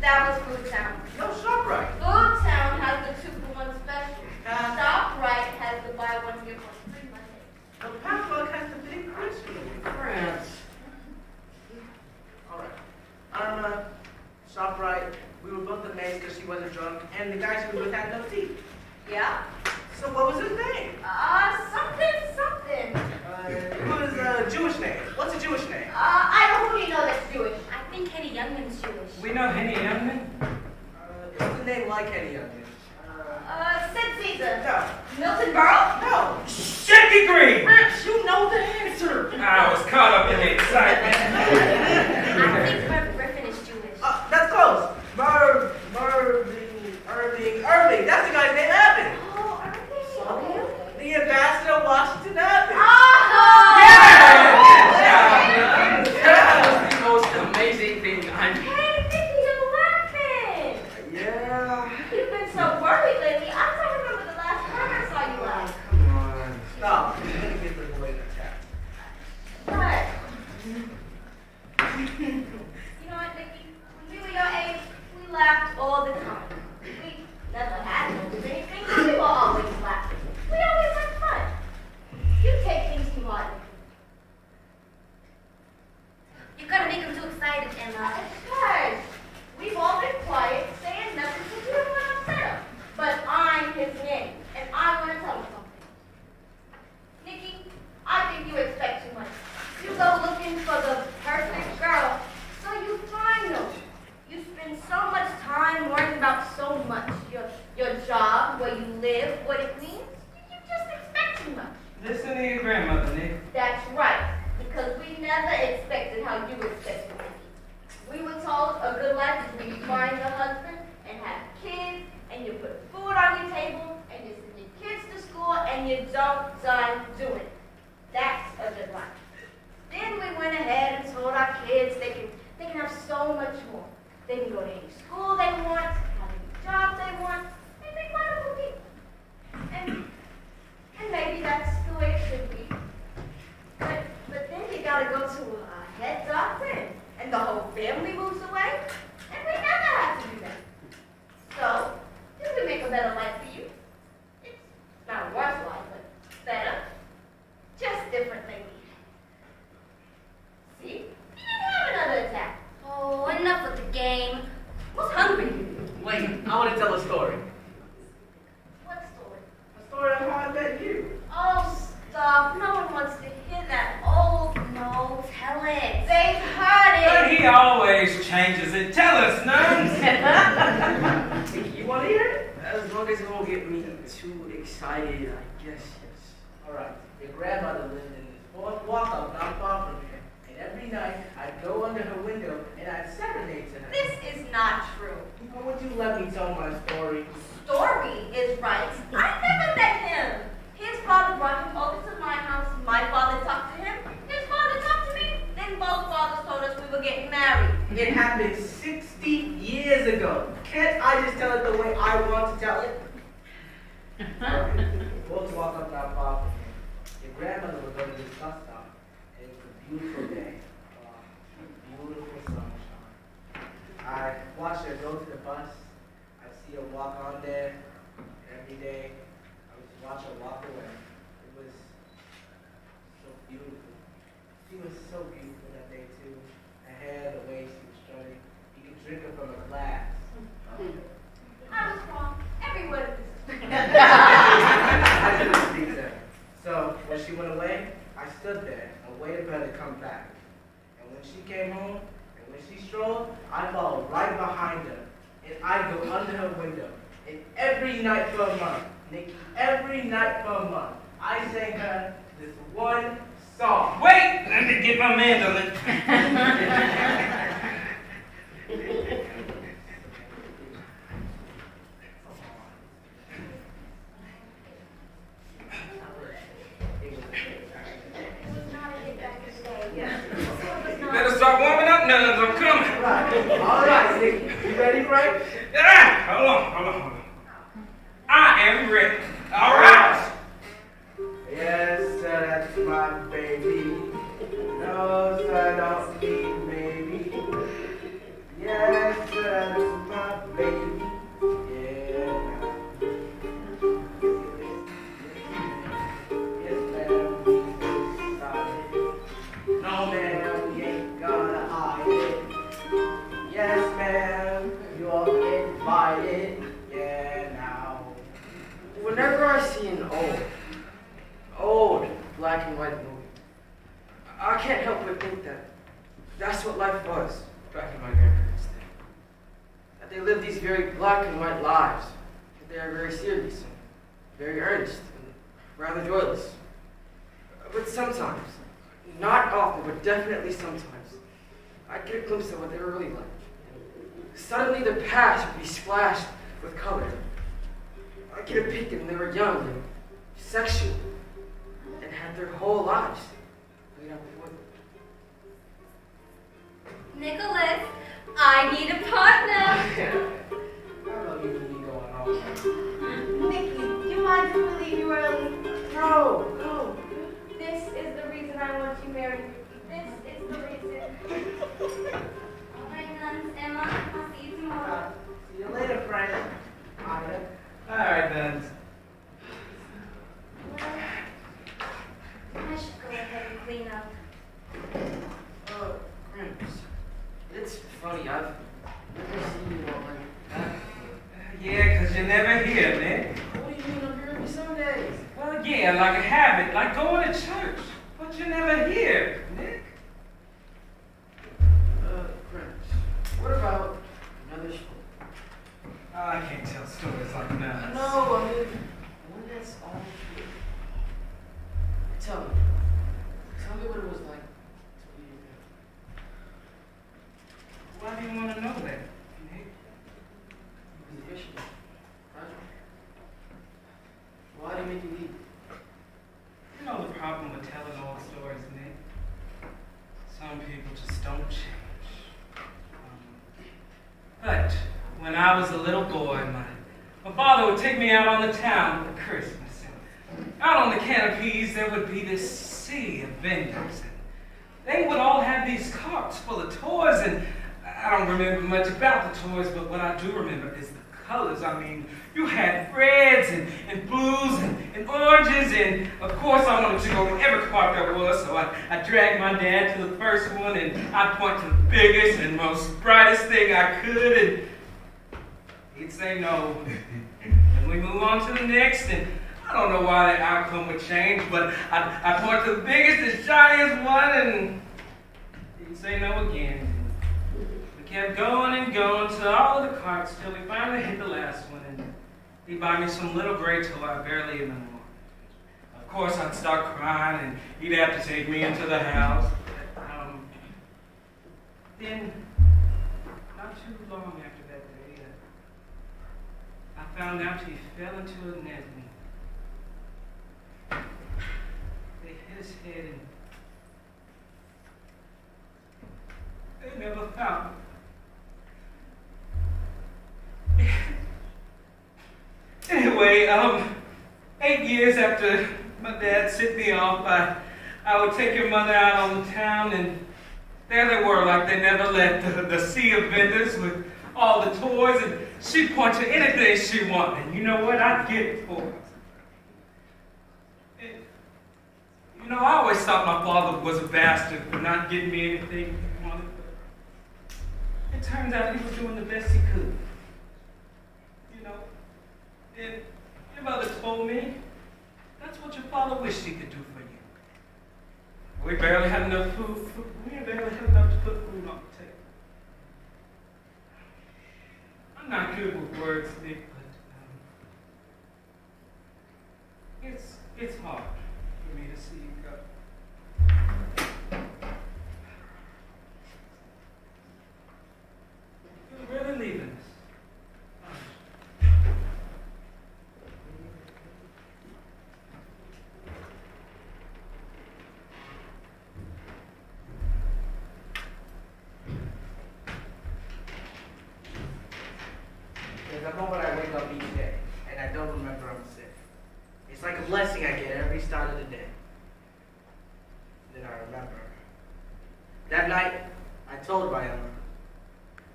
That was Food Town. No, ShopRite. Food Town has the two for one special. Uh, ShopRite has the buy one, get one free Monday. But well, Pavlov has the big price for the friends. All right. Irma, ShopRite, we were both amazed because she wasn't drunk, and the guy she was with had no teeth. Yeah? So what was his name? Uh, something, something. Uh, it was a uh, Jewish name. What's a Jewish name? Uh, I don't really know that's Jewish. I think Henny Youngman's Jewish. We know Henny Youngman? Uh, is the name like Henny Youngman? Uh, uh Sid Caesar. No. Milton Berle? No. Jackie Green! Rich, you know the answer. I was caught up in the excitement. I think Merv Griffin is Jewish. Uh, that's close. Merv, Merving, Irving, Irving. That's the guy's name, Irving. The ambassador of Washington Avenue. Oh! Yeah! Yeah! That was the most amazing thing I'm... Hey, Nicky, you're laughing! Yeah... You've been so worried lately. I don't remember the last time I saw you laugh. Oh, come on. Stop. You're going to get the boy in the cat. What? You know what, Nicky? When we were your age, we laughed all the time. We never had to do anything. We were always laughing. We always have fun. You take things too hard. You're gonna make them too excited, Emma. Of course. We've all been quiet, saying nothing to do. about so much. Your your job, where you live, what it means. You just expect too much. Listen to your grandmother, Nick. That's right, because we never expected how you expected it. We were told a good life is when you find a husband and have kids, and you put food on your table, and you send your kids to school, and you don't die doing it. That's a good life. Then we went ahead and told our kids they can they can have so much more. They can go to any school they want, have any job they want, and be wonderful people. And and maybe that's the way it should be. But but then you gotta go to a head doctor, and the whole family moves away, and we never have to do that. So this would make a better life for you. It's not a worse life, but better. Just different things. See? You didn't have another attack. Oh, enough with the game. Who's hungry? Wait, I want to tell a story. What story? A story of how I met you. Oh, stop. No one wants to hear that. Oh, no. Tell it. They've heard it. But he always changes it. Tell us, nuns. You want to hear it? As long as it won't get me too excited, I guess, yes. All right. Your grandmother lived in this fourth walk-up not far from here, and every night I'd go under her window and I'd serenade to her. This is not true. Why would you let me tell my story? Story is right. I never met him. His father brought him over to my house. My father talked to him. His father talked to me. Then both fathers told us we were getting married. It happened sixty years ago. Can't I just tell it the way I want to tell it? Both walk up not far from here. Grandmother was going to this bus stop, and it was a beautiful day, uh, beautiful sunshine. I watched her go to the bus, I see her walk on there, every day, I would just watch her walk away. It was so beautiful. She was so beautiful that day too, her hair, the way she was strutting, you could drink her from a glass. I was wrong, everyone I couldn't speak to her. So when she went away, I stood there and waited for her to come back. And when she came home, and when she strolled, I followed right behind her. And I go under her window. And every night for a month, Nikki, every night for a month, I sang her this one song. Wait! Let me get my mandolin. Oh, I can't tell stories like that. No, I mean, when that's all true, tell me. Tell me what it was like to be in there. Why do you want to know that, Nick? It was a mission, right? Why did it make you leave? You know the problem with telling all stories, Nick. Some people just don't change. Um, but when I was a little boy, my, my father would take me out on the town for Christmas. And out on the canopies, there would be this sea of vendors. And they would all have these carts full of toys, and I don't remember much about the toys, but what I do remember is the colors. I mean, you had reds and, and blues and, and oranges, and of course I wanted to go to every park there was, so I, I dragged my dad to the first one, and I'd point to the biggest and most brightest thing I could, and he'd say no. And we move on to the next, and I don't know why that outcome would change, but I, I point to the biggest and shiniest one, and he'd say no again. We kept going and going to all of the carts till we finally hit the last one, and he'd buy me some little gray toy I barely even wore. Of course, I'd start crying, and he'd have to take me into the house. Um, then, not too long after that day, uh, I found out he fell into a net. They hit his head, and they never found him. Anyway, um, eight years after my dad sent me off, I, I would take your mother out on the town, and there they were, like they never left, the, the sea of vendors with all the toys, and she'd point to anything she wanted, and you know what, I'd get it for her. You know, I always thought my father was a bastard for not getting me anything he wanted, but it turns out he was doing the best he could. You know, and your mother told me that's what your father wished he could do for you. We barely had enough food. food we barely had enough to put food on the table. I'm not good with words, Nick, but um, it's it's hard for me to see you go. You're really leaving us. There's a moment I wake up each day, and I don't remember I'm sick. It's like a blessing I get every start of the day. Then I remember. That night, I told my Emma.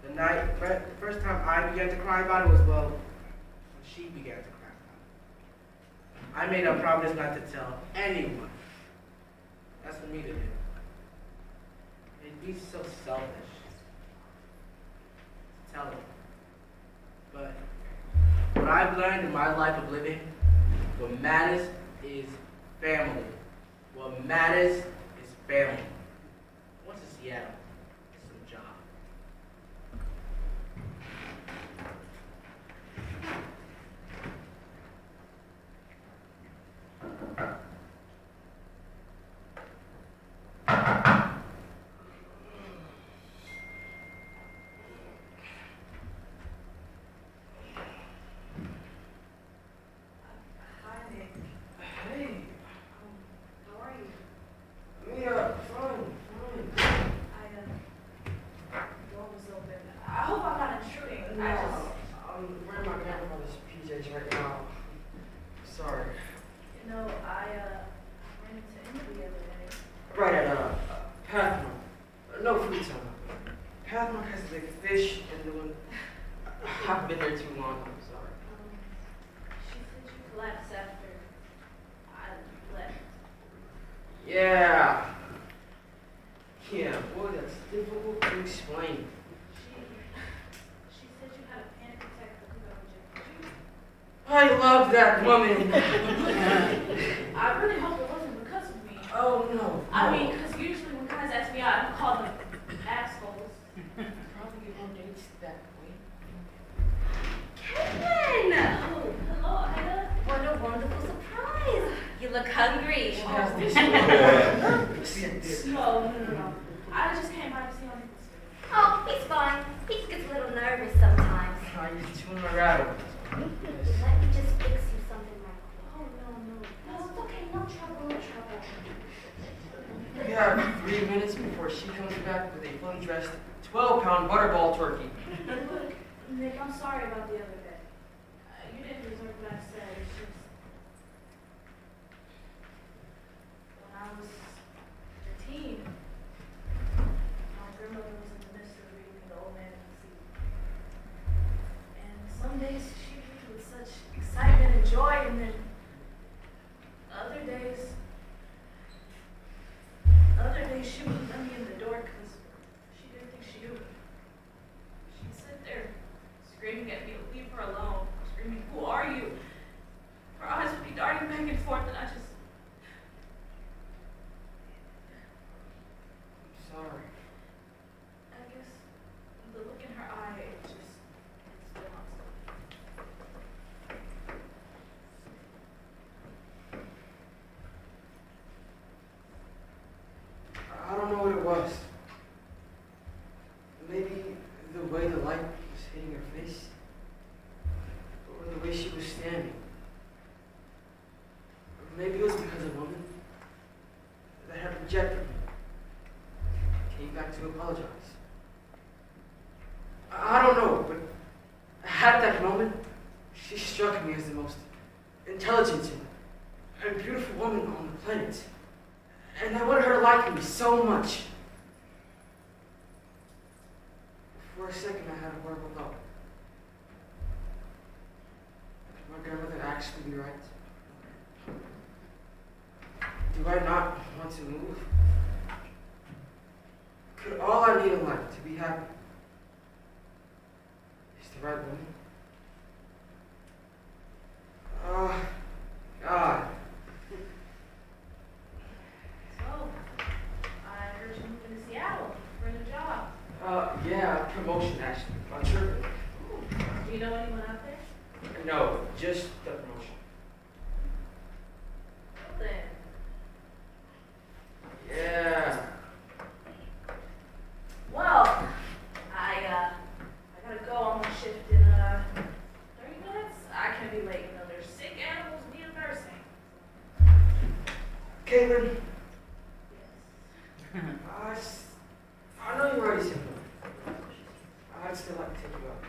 The night, the first time I began to cry about it was, well, when she began to cry about it. I made a promise not to tell anyone. That's for me to do. It'd be so selfish to tell them. But what I've learned in my life of living, what matters is family. What matters is family. Once in Seattle, it's some job. look hungry. Oh, no, no, no. I just came by to see him. Oh, he's fine. He just gets a little nervous sometimes. I get too rattled. Let me just fix you something right now. Oh, no, no. No, it's okay. No trouble, no trouble. We have three minutes before she comes back with a fully dressed twelve pound butterball turkey. Look, Nick, I'm sorry about the other day. Uh, you didn't deserve what I said. It's just... When I was thirteen, my grandmother was in the midst of reading The Old Man and the Sea. And some days she read with such excitement and joy, and then other days, other days she would let me in the door because she didn't think she knew. She'd sit there screaming at me, leave her alone, screaming, who are you? Her eyes would be darting back and forth, and I just... Sorry. I guess the look in her eye, it just, it's still on something. I don't know what it was. Maybe the way the light was hitting her face, or the way she was standing. Or maybe it was because a woman that had rejected me came back to apologize. I don't know, but at that moment, she struck me as the most intelligent and beautiful woman on the planet. And I wanted her to like me so much. For a second, I had a horrible thought. Could my grandmother actually be right? Do I not want to move? Could all I need in life to be happy is the right woman? Oh, God. So, I heard you moving to Seattle for a new job. Uh, yeah, promotion actually. I'm sure. Do you know anyone out there? No, just the promotion. Well then. Yeah. Well, I, uh, I gotta go on my shift in, uh, thirty minutes? I can't be late, you know, there's sick animals being nursing. Caitlin. Yes. I, s I know you already said that. I'd still like to take you out.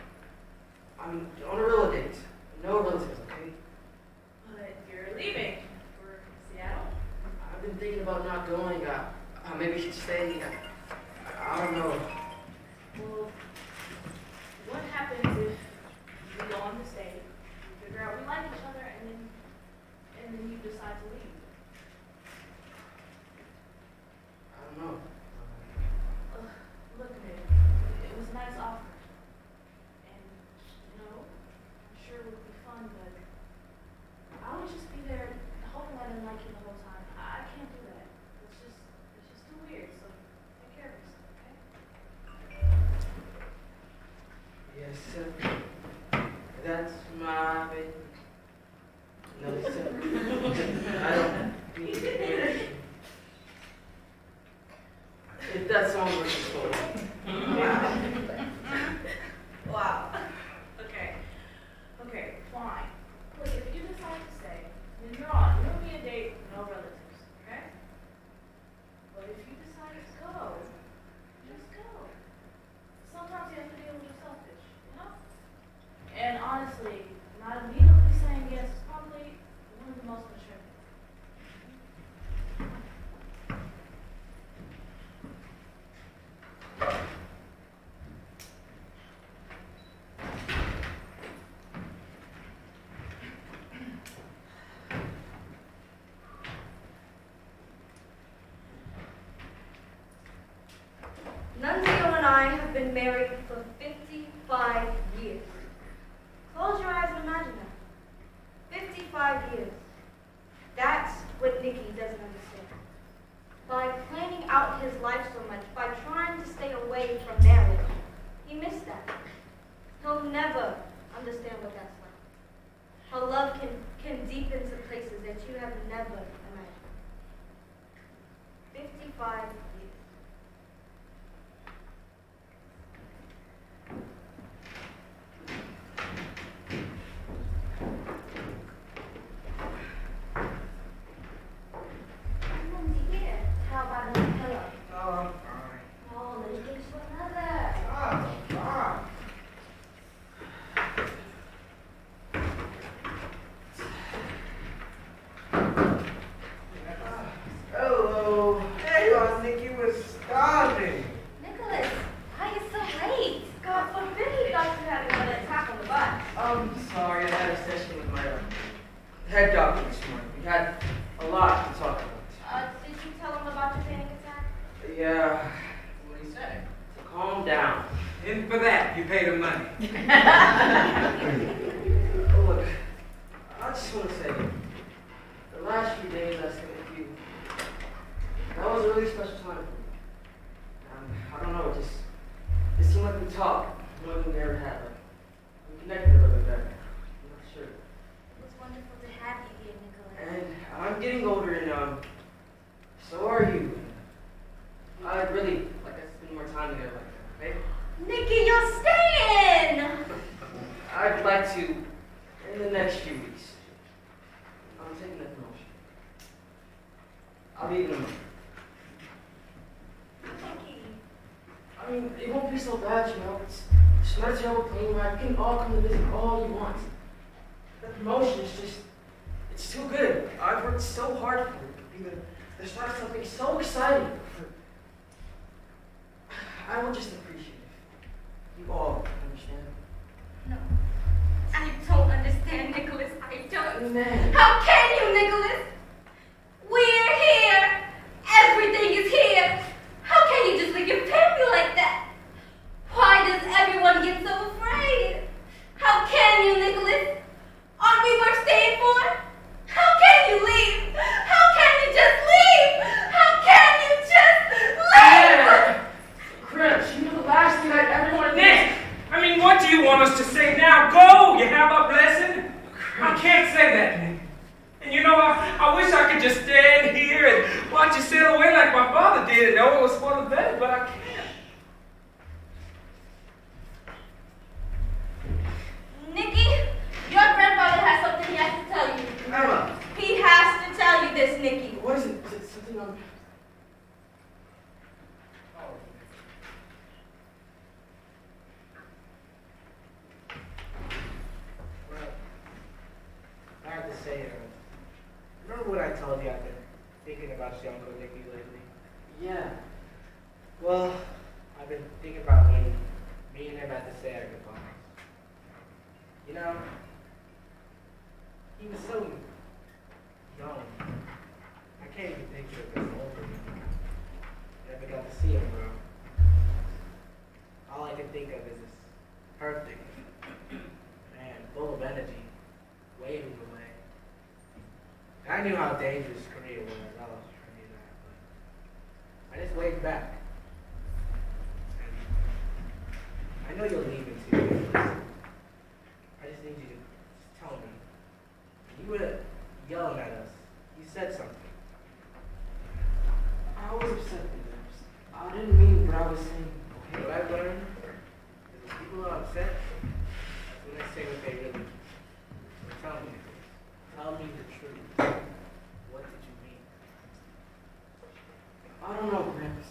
I mean, on a real date. No relatives, okay? But you're leaving for Seattle? I've been thinking about not going. Uh, uh maybe you should stay here. Uh, I don't know. Well, what happens if we go on this date, we figure out we like each other, and then and then you decide to leave? I don't know. Uh, look at it. It was a nice offer. And, you know, I'm sure it would be fun, but I would just be there hoping I didn't like you the whole time. I can't do that. It's just, it's just too weird, so... Yes, sir. That's my baby. No, sir. I don't need to. If that song was for Wow. Wow. Okay. Okay, fine. Look, if you decide to stay, then you're on. You'll be a date with no relatives, okay? But if you decide to go, just go. Sometimes you have to deal with yourself. And honestly, not immediately saying yes is probably one of the most mature things. Nunzio and I have been married for fifty-five years. Close your eyes and imagine that. fifty-five years. That's what Nicky doesn't understand. By planning out his life so much, by trying to stay away from marriage, he missed that. He'll never understand what that's like. How love can, can deepen to places that you have never saw your had a session with my head doctor this morning. We had a lot to talk about. Uh, did you tell him about your panic attack? Yeah. What did he say? To calm down. And for that, you pay the money. Look, I just want to say, the last few days I spent with you, that was a really special time for me. Um, I don't know, it just, it seemed like we talked more than we ever had. We connected a little bit better. I'm not sure. It was wonderful to have you here, Nicolette. And I'm getting older, and um, so are you. I'd really like to spend more time together like that, right? Nikki, you're staying! I'd like to in the next few weeks. I'm taking that promotion. I'll be in a month. Nikki. I mean, it won't be so bad, you know. It's, it's not your thing, right? You can all come to visit all you want. The promotion is just, it's too good. I've worked so hard for it. There's not something so exciting. I will just appreciate it. You all understand? No. I don't understand, Nicholas. I don't. Man. How can you, Nicholas? We're here. Everything is here. How can you just leave your family like that? Why does everyone get so afraid? How can you, Nicholas? Aren't we worth staying for? How can you leave? How can you just leave? How can you just leave? Yeah. Chris, you know the last thing I'd ever want to do. Nick! I mean, what do you want us to say now? Go! You have our blessing? I can't say that, Nick. And you know, I, I wish I could just stand here and watch you sail away like my father did and know it was for the better, but I can't. Nicky, your grandfather has something he has to tell you. Emma! He has to tell you this, Nicky. What is it? Is it something on... I have to say, uh, remember what I told you I've been thinking about your Uncle Nicky lately? Yeah. Well, I've been thinking about when me and him had to say our goodbyes. You know, he was so young. I can't even picture it this older. Never got to see him grow. All I can think of is this perfect man, full of energy, waving away. I knew how dangerous Korea was. I was trying to do that, but I just waved back. I know you're leaving too. I just need you to just tell me. You were yelling at us. You said something. I was upset with us. I didn't mean what I was saying. Okay, what I've learned is when people are upset, when they say what they really mean. Tell me. Tell me the truth. What did you mean? I don't know, Gramps.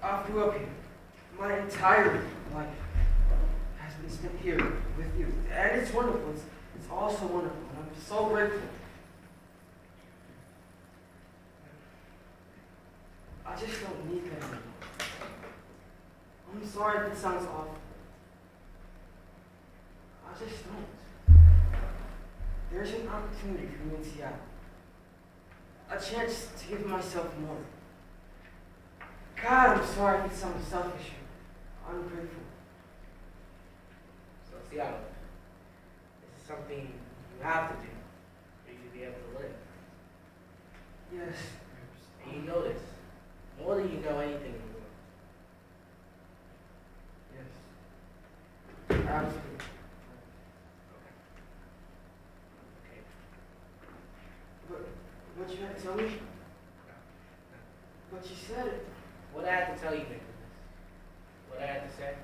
I grew up here. My entire life has been spent here with you. And it's wonderful. It's, it's all so wonderful. And I'm so grateful. I just don't need that anymore. I'm sorry if it sounds awful. I just don't. There's an opportunity for me in Seattle. A chance to give myself more. God, I'm sorry if it sounds selfish. I'm grateful. So Seattle, this is something you have to do for you to be able to live. Yes. And you know this more than you know anything in the world. Yes. Absolutely. What you had to tell me? But you said it. What I had to tell you, Nicholas. What I had to say.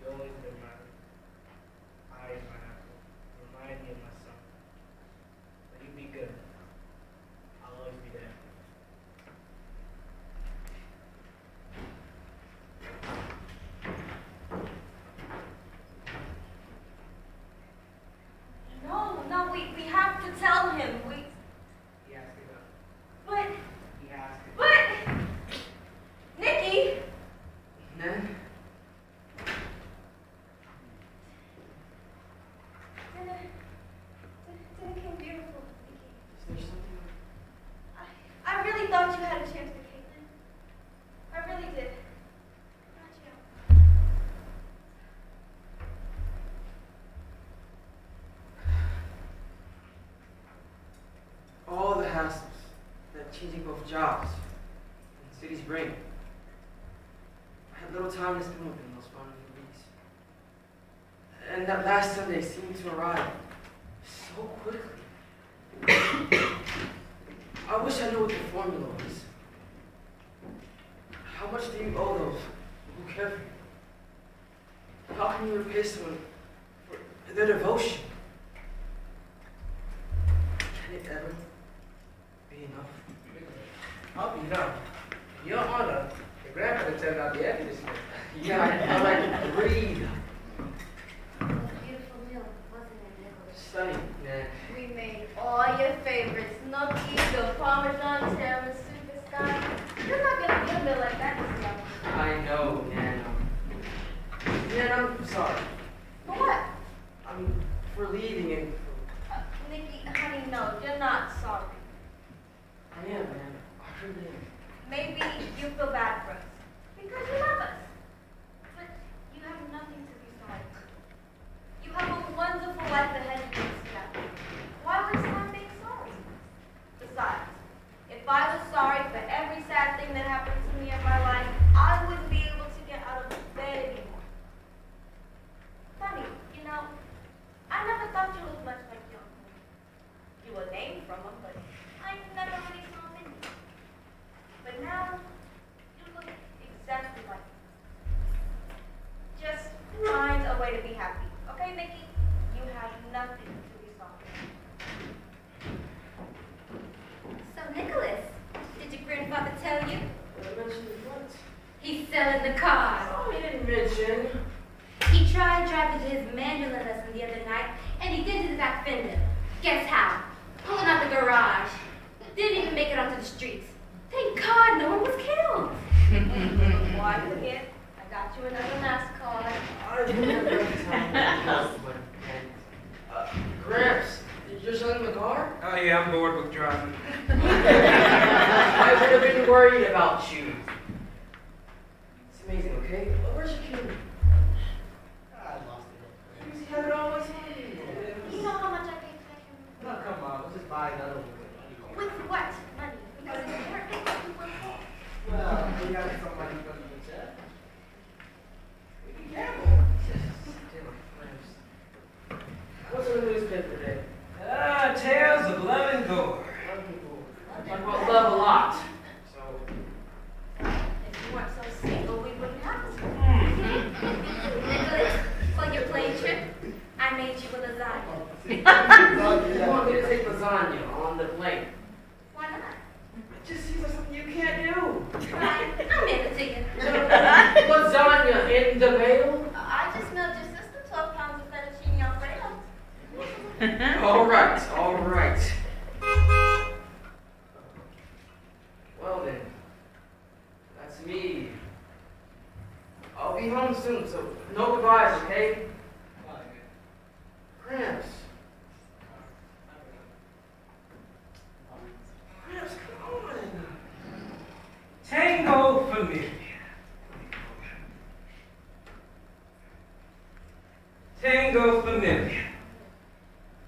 You always been my eye in my apple. Remind me of my son. But you be good. I'll always be there. No, no, we, we have to tell him. We us the changing of jobs and the city's brain. I had little time to spend with them those final few weeks. And that last Sunday seemed to arrive so quickly. I wish I knew what the formula was. How much do you owe those who care for you? How can you repay someone for their devotion? Can it ever be enough? I'll be enough. Your Honor, your grandmother turned out the evidence. Yeah, I like breathe. It was a beautiful meal, wasn't it, Nicholas? Stunning, man. We made all your favorites. Gnocchi, Parmesan, Terra, superstar. You're not going to get a meal like that this year. I know, Nana. Nana, I'm sorry. For what? I mean, for leaving and... Uh, Nikki, honey, no, you're not sorry. I am, Nana. I really am. Maybe you feel bad for us. Because you love us. But you have nothing to be sorry for. You have a wonderful life ahead of you, Seattle. Why would someone make sorry? Besides, if I was sorry for every sad thing that happened to me in my life, I wouldn't be able to get out of bed anymore. Funny, you know, I never thought you looked much like your uncle. You were named from him, but I never really saw him in you. But now, you look exactly like him. Just find a way to be happy. Okay, Nikki? You have nothing to be sorry for. Nicholas, did your grandfather tell you? I mentioned what? He's selling the car. Oh, he didn't mention. He tried driving to his mandolin lesson the other night, and he did to the back fender. Guess how? Pulling out the garage. Didn't even make it onto the streets. Thank God no one was killed. Why you forget? I got you another last card. I didn't have enough time. uh, Gramps. You're selling the car? Oh yeah, I'm bored with driving. I would have been worried about you. It's amazing, okay? Well, where's your key? I lost it. You have it always handy. You know how much I paid for that? Oh, come on, we'll just buy another one. With what money? Because it's important what you work for. Well, we got somebody from the chat. We can gamble. What's in the newspaper today? Ah, tales of love and gore. Talk about love a lot. So, if you weren't so single, we wouldn't have this. Nicholas, for your plane trip, I made you a lasagna. You want me to take lasagna on the plane? Why not? It just seems like something you can't do. Right, I'm managing it. Lasagna in the mail? I just mailed your sister twelve pounds of fettuccine alfredo. all right, all right. Well then, that's me. I'll be home soon, so no goodbyes, okay? Gramps. Gramps, come on. Tango for me. Tango for me.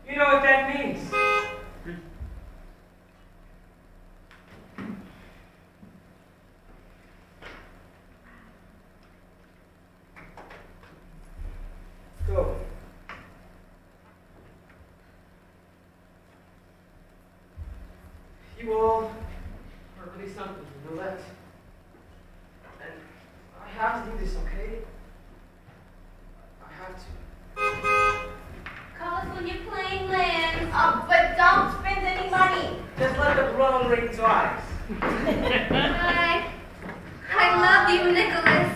You know what that means? Go. You all are really something, you know that? And I have to do this, okay? I have to. Call us when you're playing land, oh, but don't spend any money. Just let the wrong ring twice. Bye. I love you, Nicholas.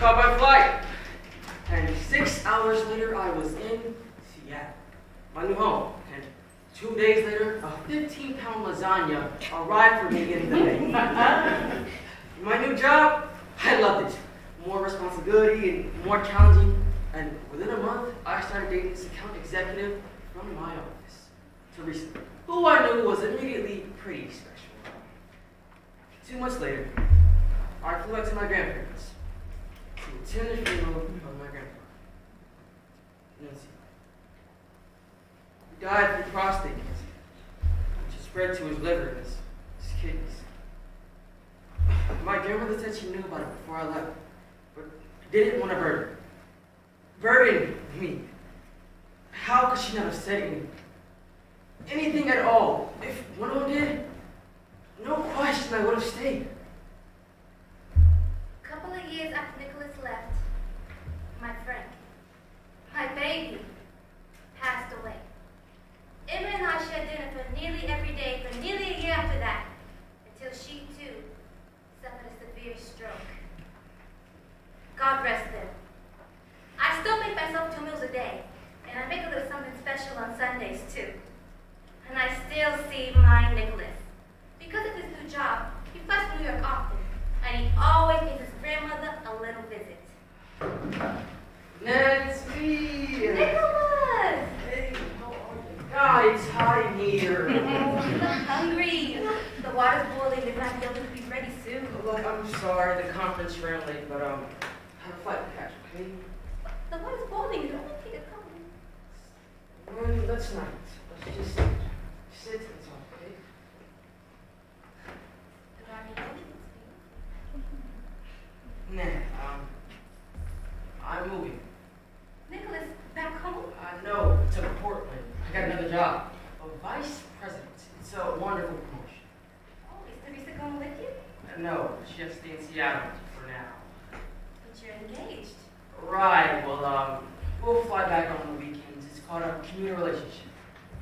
Caught by flight. And six hours later, I was in Seattle, my new home. And two days later, a fifteen pound lasagna arrived for me in the day. My new job, I loved it. More responsibility and more challenging. And within a month, I started dating this account executive from my office, Teresa, who I knew was immediately pretty special. Two months later, I flew back to my grandparents to attend the funeral of my grandfather, Nunzio, who died from prostate cancer, which spread to his liver and his, his kidneys. My grandmother said she knew about it before I left, but didn't want to burden burden me. How could she not have said anything? Anything at all. If one of them did, no question I would have stayed. A couple of years after Nicholas left, my friend, my baby, passed away. Emma and I shared dinner for nearly every day for nearly a year after that, until she too suffered a severe stroke. God rest them. I still make myself two meals a day, and I make a little something special on Sundays too. And I still see my Nicholas. Because of his new job, he flies to New York often, and he always gives his grandmother a little visit. Nancy! Nicholas! Hey, how are you? God, it's hot in here. I'm hungry. The water's boiling. It might be able to be ready soon. Look, I'm sorry the conference ran late, but um, I have a flight to catch, okay? The water's boiling. It only take a couple. Well, that's not. Let's just sit and talk, okay? Do I need anything? Nah, um, I'm moving. Nicholas, back home? Uh, no, to Portland. I got another job. A vice president. It's a wonderful promotion. Oh, is Teresa going with you? Uh, no, she has to stay in Seattle for now. But you're engaged. Right, well, um, we'll fly back on the weekends. It's called a commuter relationship.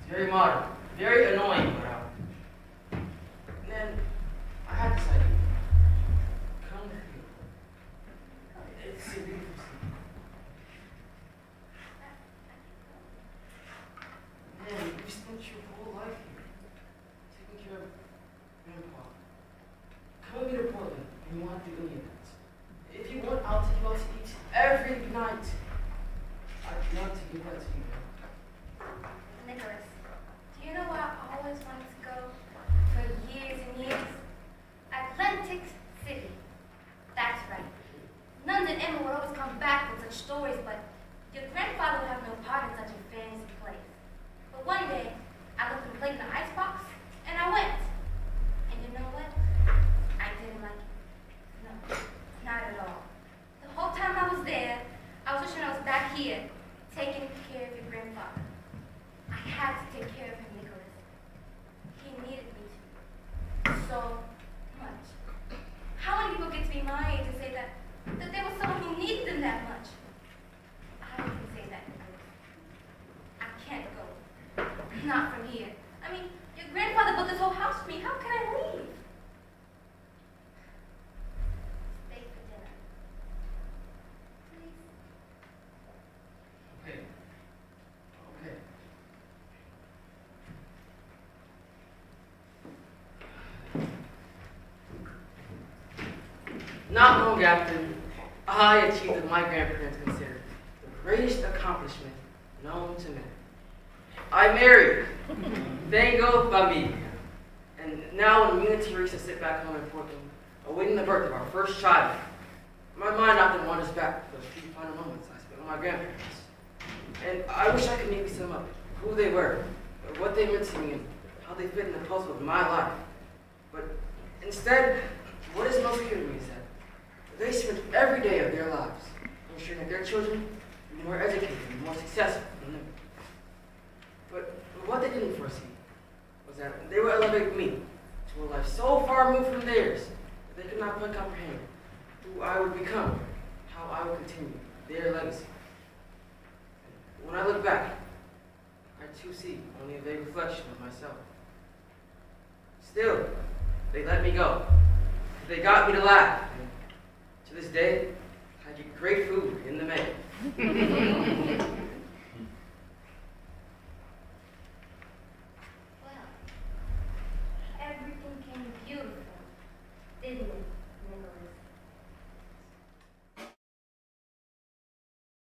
It's very modern, very annoying, but um, and then I had this idea. Come here. It's a beautiful scene. Man, you spent your whole life here, taking care of grandpa. Come with me to Portland, and you want to do any of that. If you want, I'll take you out to eat. Every night, I want to give that to you. Nicholas, do you know where I always wanted to go for years and years? Atlantic City. That's right. Nunzio and Emma would always come back with such stories, but your grandfather would have no part in such a fancy place. But one day, I looked and played in the icebox, and I went. And you know what? I didn't like it. No, not at all. The whole time I was there, I was wishing I was back here, taking care of your grandfather. I had to take care of him, Nicholas. He needed me to. So much. How many people get to be my age and say that, that there was someone who needed them that much? I can say that, Nicholas. I can't go. Not from here. I mean, your grandfather built this whole house for me. How can I leave? Not long after, I achieved what my grandparents considered the greatest accomplishment known to man. I married. Vengo familia. And now when me and Teresa sit back home in Portland, awaiting the birth of our first child, my mind often wanders back to the few final moments I spent with my grandparents. And I wish I could maybe sum up who they were, what they meant to me, and how they fit in the puzzle of my life. But instead, what is most clear to me is that they spent every day of their lives ensuring that their children were more educated and more successful than them. But what they didn't foresee was that they would elevate me to a life so far removed from theirs that they could not quite comprehend who I would become, how I would continue their legacy. When I look back, I too see only a vague reflection of myself. Still, they let me go. They got me to laugh. To this day, I great food in the mail.